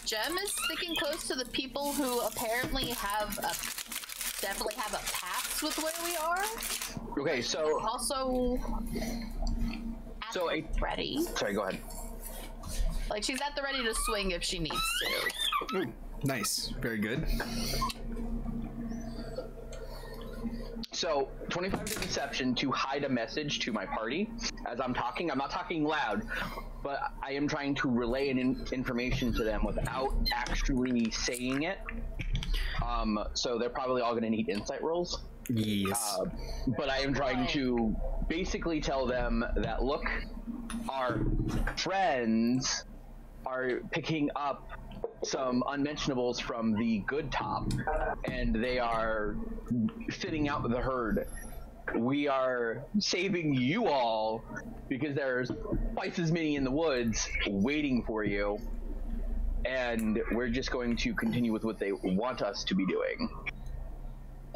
Jem is sticking close to the people who apparently have definitely have a past with where we are. Okay, so also ready. Sorry, go ahead. Like she's at the ready to swing if she needs to. Ooh, nice, very good. So 25 to deception to hide a message to my party. As I'm talking, I'm not talking loud, but I am trying to relay an information to them without actually saying it. So they're probably all going to need insight rolls. Yes. But I am trying to basically tell them that, look, our friends are picking up some unmentionables from the good top, and they are fitting out the herd. We are saving you all because there's twice as many in the woods waiting for you, and we're just going to continue with what they want us to be doing.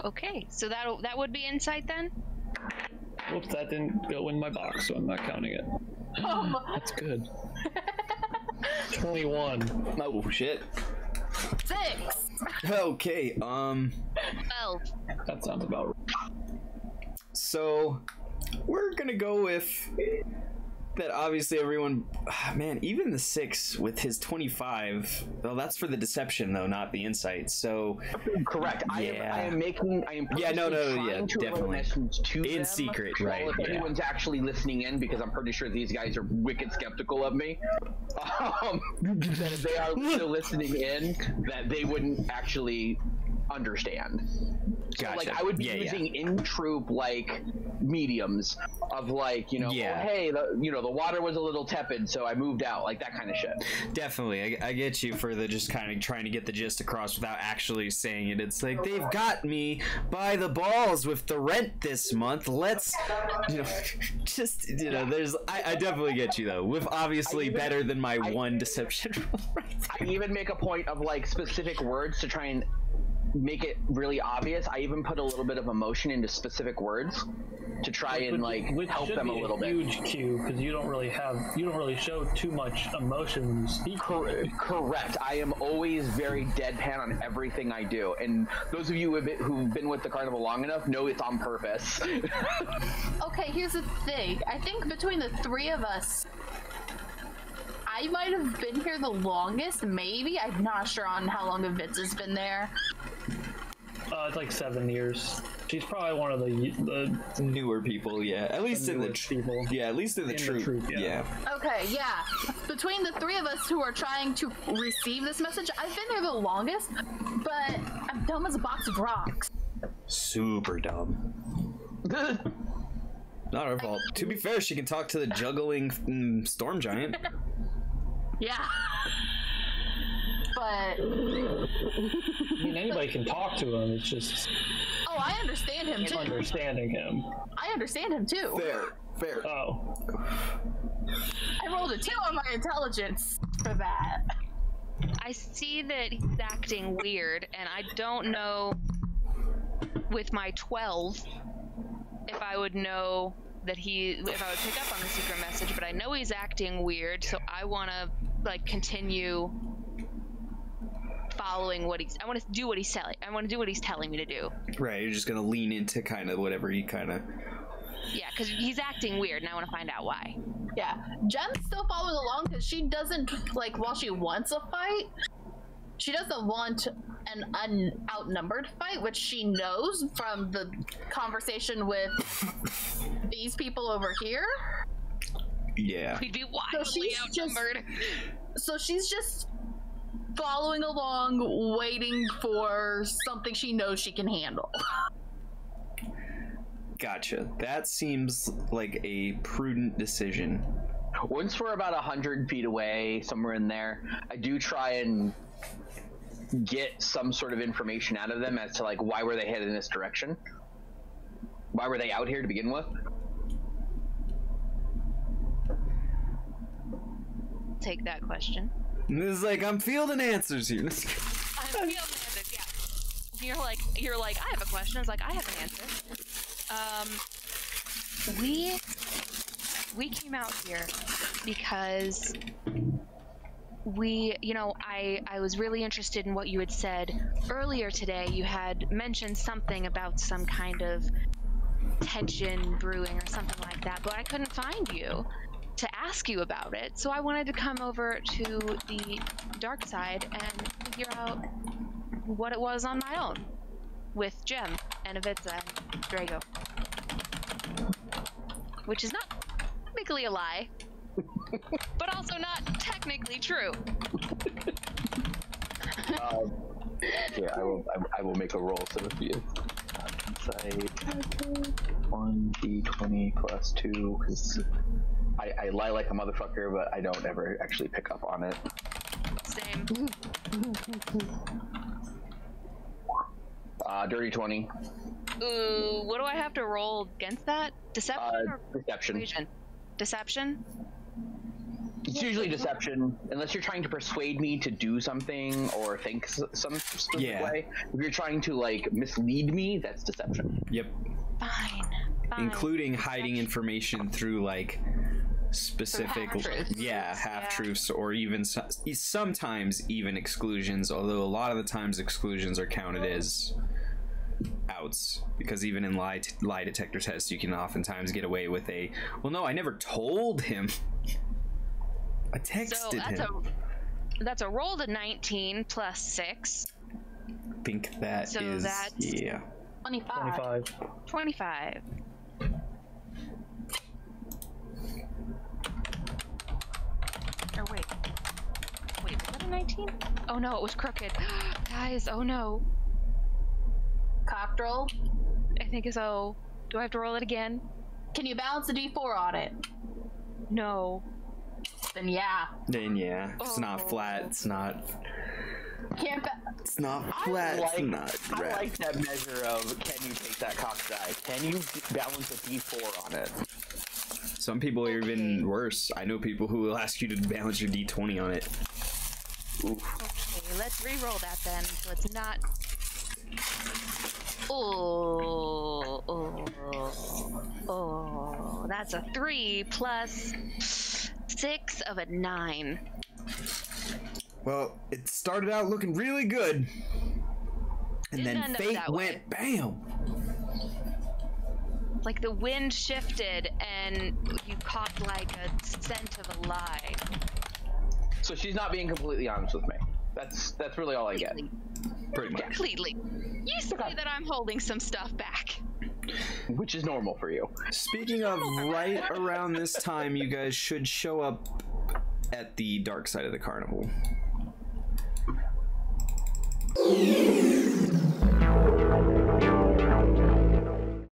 Okay, so that would be insight then? Oops, that didn't go in my box, so I'm not counting it. Oh. That's good. 21. Oh, shit. 6! Okay, 12. That sounds about right. So, we're gonna go with... that obviously everyone... Man, even the 6 with his 25... Well, that's for the deception, though, not the insight, so... Correct. Yeah. I am making... I am definitely. In secret, right. If anyone's actually listening in, because I'm pretty sure these guys are wicked skeptical of me. That if they are still listening in, that they wouldn't actually understand. Gotcha. So, like, I would be using in-troop, like, mediums of, like, you know, oh, hey, the water was a little tepid, so I moved out, like, that kind of shit. Definitely. I get you for the just kind of trying to get the gist across without actually saying it. It's like, they've got me by the balls with the rent this month. Let's, you know, just, you know, there's, I definitely get you, though, with obviously better than my one deception roll. I even make a point of, like, specific words to try and make it really obvious. I even put a little bit of emotion into specific words to try and like help them a little bit. Huge cue, because you don't really have, you don't really show too much emotion when you speak. Correct. I am always very deadpan on everything I do, and those of you who've been with the carnival long enough know it's on purpose. Okay, here's the thing. I think between the three of us, I might have been here the longest, maybe. I'm not sure on how long Evita has been there. It's like 7 years. She's probably one of the newer people, yeah. At least in the people. Yeah, at least in the troop. Yeah. Okay, yeah. Between the three of us who are trying to receive this message, I've been here the longest, but I'm dumb as a box of rocks. Super dumb. Not her fault. To be fair, she can talk to the juggling storm giant. Yeah. But I mean, anybody can talk to him. It's just. Oh, I understand him too. Understanding him. I understand him too. Fair. Oh. I rolled a 2 on my intelligence for that. I see that he's acting weird, and I don't know. With my 12, if I would know that if I would pick up on the secret message, but I know he's acting weird, so I want to like continue following what he's. I want to do what he's telling. I want to do what he's telling me to do. Right, you're just gonna lean into kind of whatever he kind of. Yeah, because he's acting weird, and I want to find out why. Yeah, Jen's still following along because she doesn't like. While she wants a fight, she doesn't want an outnumbered fight, which she knows from the conversation with these people over here. Yeah. We'd be wildly outnumbered. So she's just following along, waiting for something she knows she can handle. Gotcha. That seems like a prudent decision. Once we're about 100 feet away, somewhere in there, I do try and get some sort of information out of them as to like why were they headed in this direction? Why were they out here to begin with? Take that question. This is like I'm fielding answers here. I'm fielding answers, yeah. You're like I have a question. I was like I have an answer. We came out here because I was really interested in what you had said earlier today. You had mentioned something about some kind of tension brewing or something like that, but I couldn't find you to ask you about it. So I wanted to come over to the dark side and figure out what it was on my own with Jem and Evita and Drago, which is not technically a lie. But also not technically true. Yeah, I will make a roll so that you insight 1d20 plus 2 because I lie like a motherfucker, but I don't ever actually pick up on it. Same. Dirty 20. Ooh, what do I have to roll against that? Deception or deception? Persuasion? Deception? It's usually deception, unless you're trying to persuade me to do something or think some specific way. If you're trying to, like, mislead me, that's deception. Yep. Fine. Including hiding information through, like, specific... half-truths. Yeah, half-truths, or even sometimes even exclusions, although a lot of the times exclusions are counted as outs, because even in lie detector tests, you can oftentimes get away with a, well, no, I never told him... I texted him. That's a roll to 19 plus 6. I think that so is, that's yeah. 25. Oh, wait, was that a 19? Oh, no, it was crooked. Guys, oh, no. Cocked roll? I think so. Do I have to roll it again? Can you balance the D4 on it? No. Then yeah. Oh. It's not flat. It's not. It's not flat. It's not. I like that measure of can you take that cocked die? Can you balance a D4 on it? Some people are even worse. I know people who will ask you to balance your D20 on it. Oof. Okay, let's re-roll that then. So it's not Oh, that's a 3 + 6 of a 9. Well, it started out looking really good, and then fate went bam. Like the wind shifted, and you caught like a scent of a lie. So she's not being completely honest with me. That's really all I get. Pretty much. Completely. You say that I'm holding some stuff back. Which is normal for you. Speaking of, right around this time, you guys should show up at the dark side of the carnival.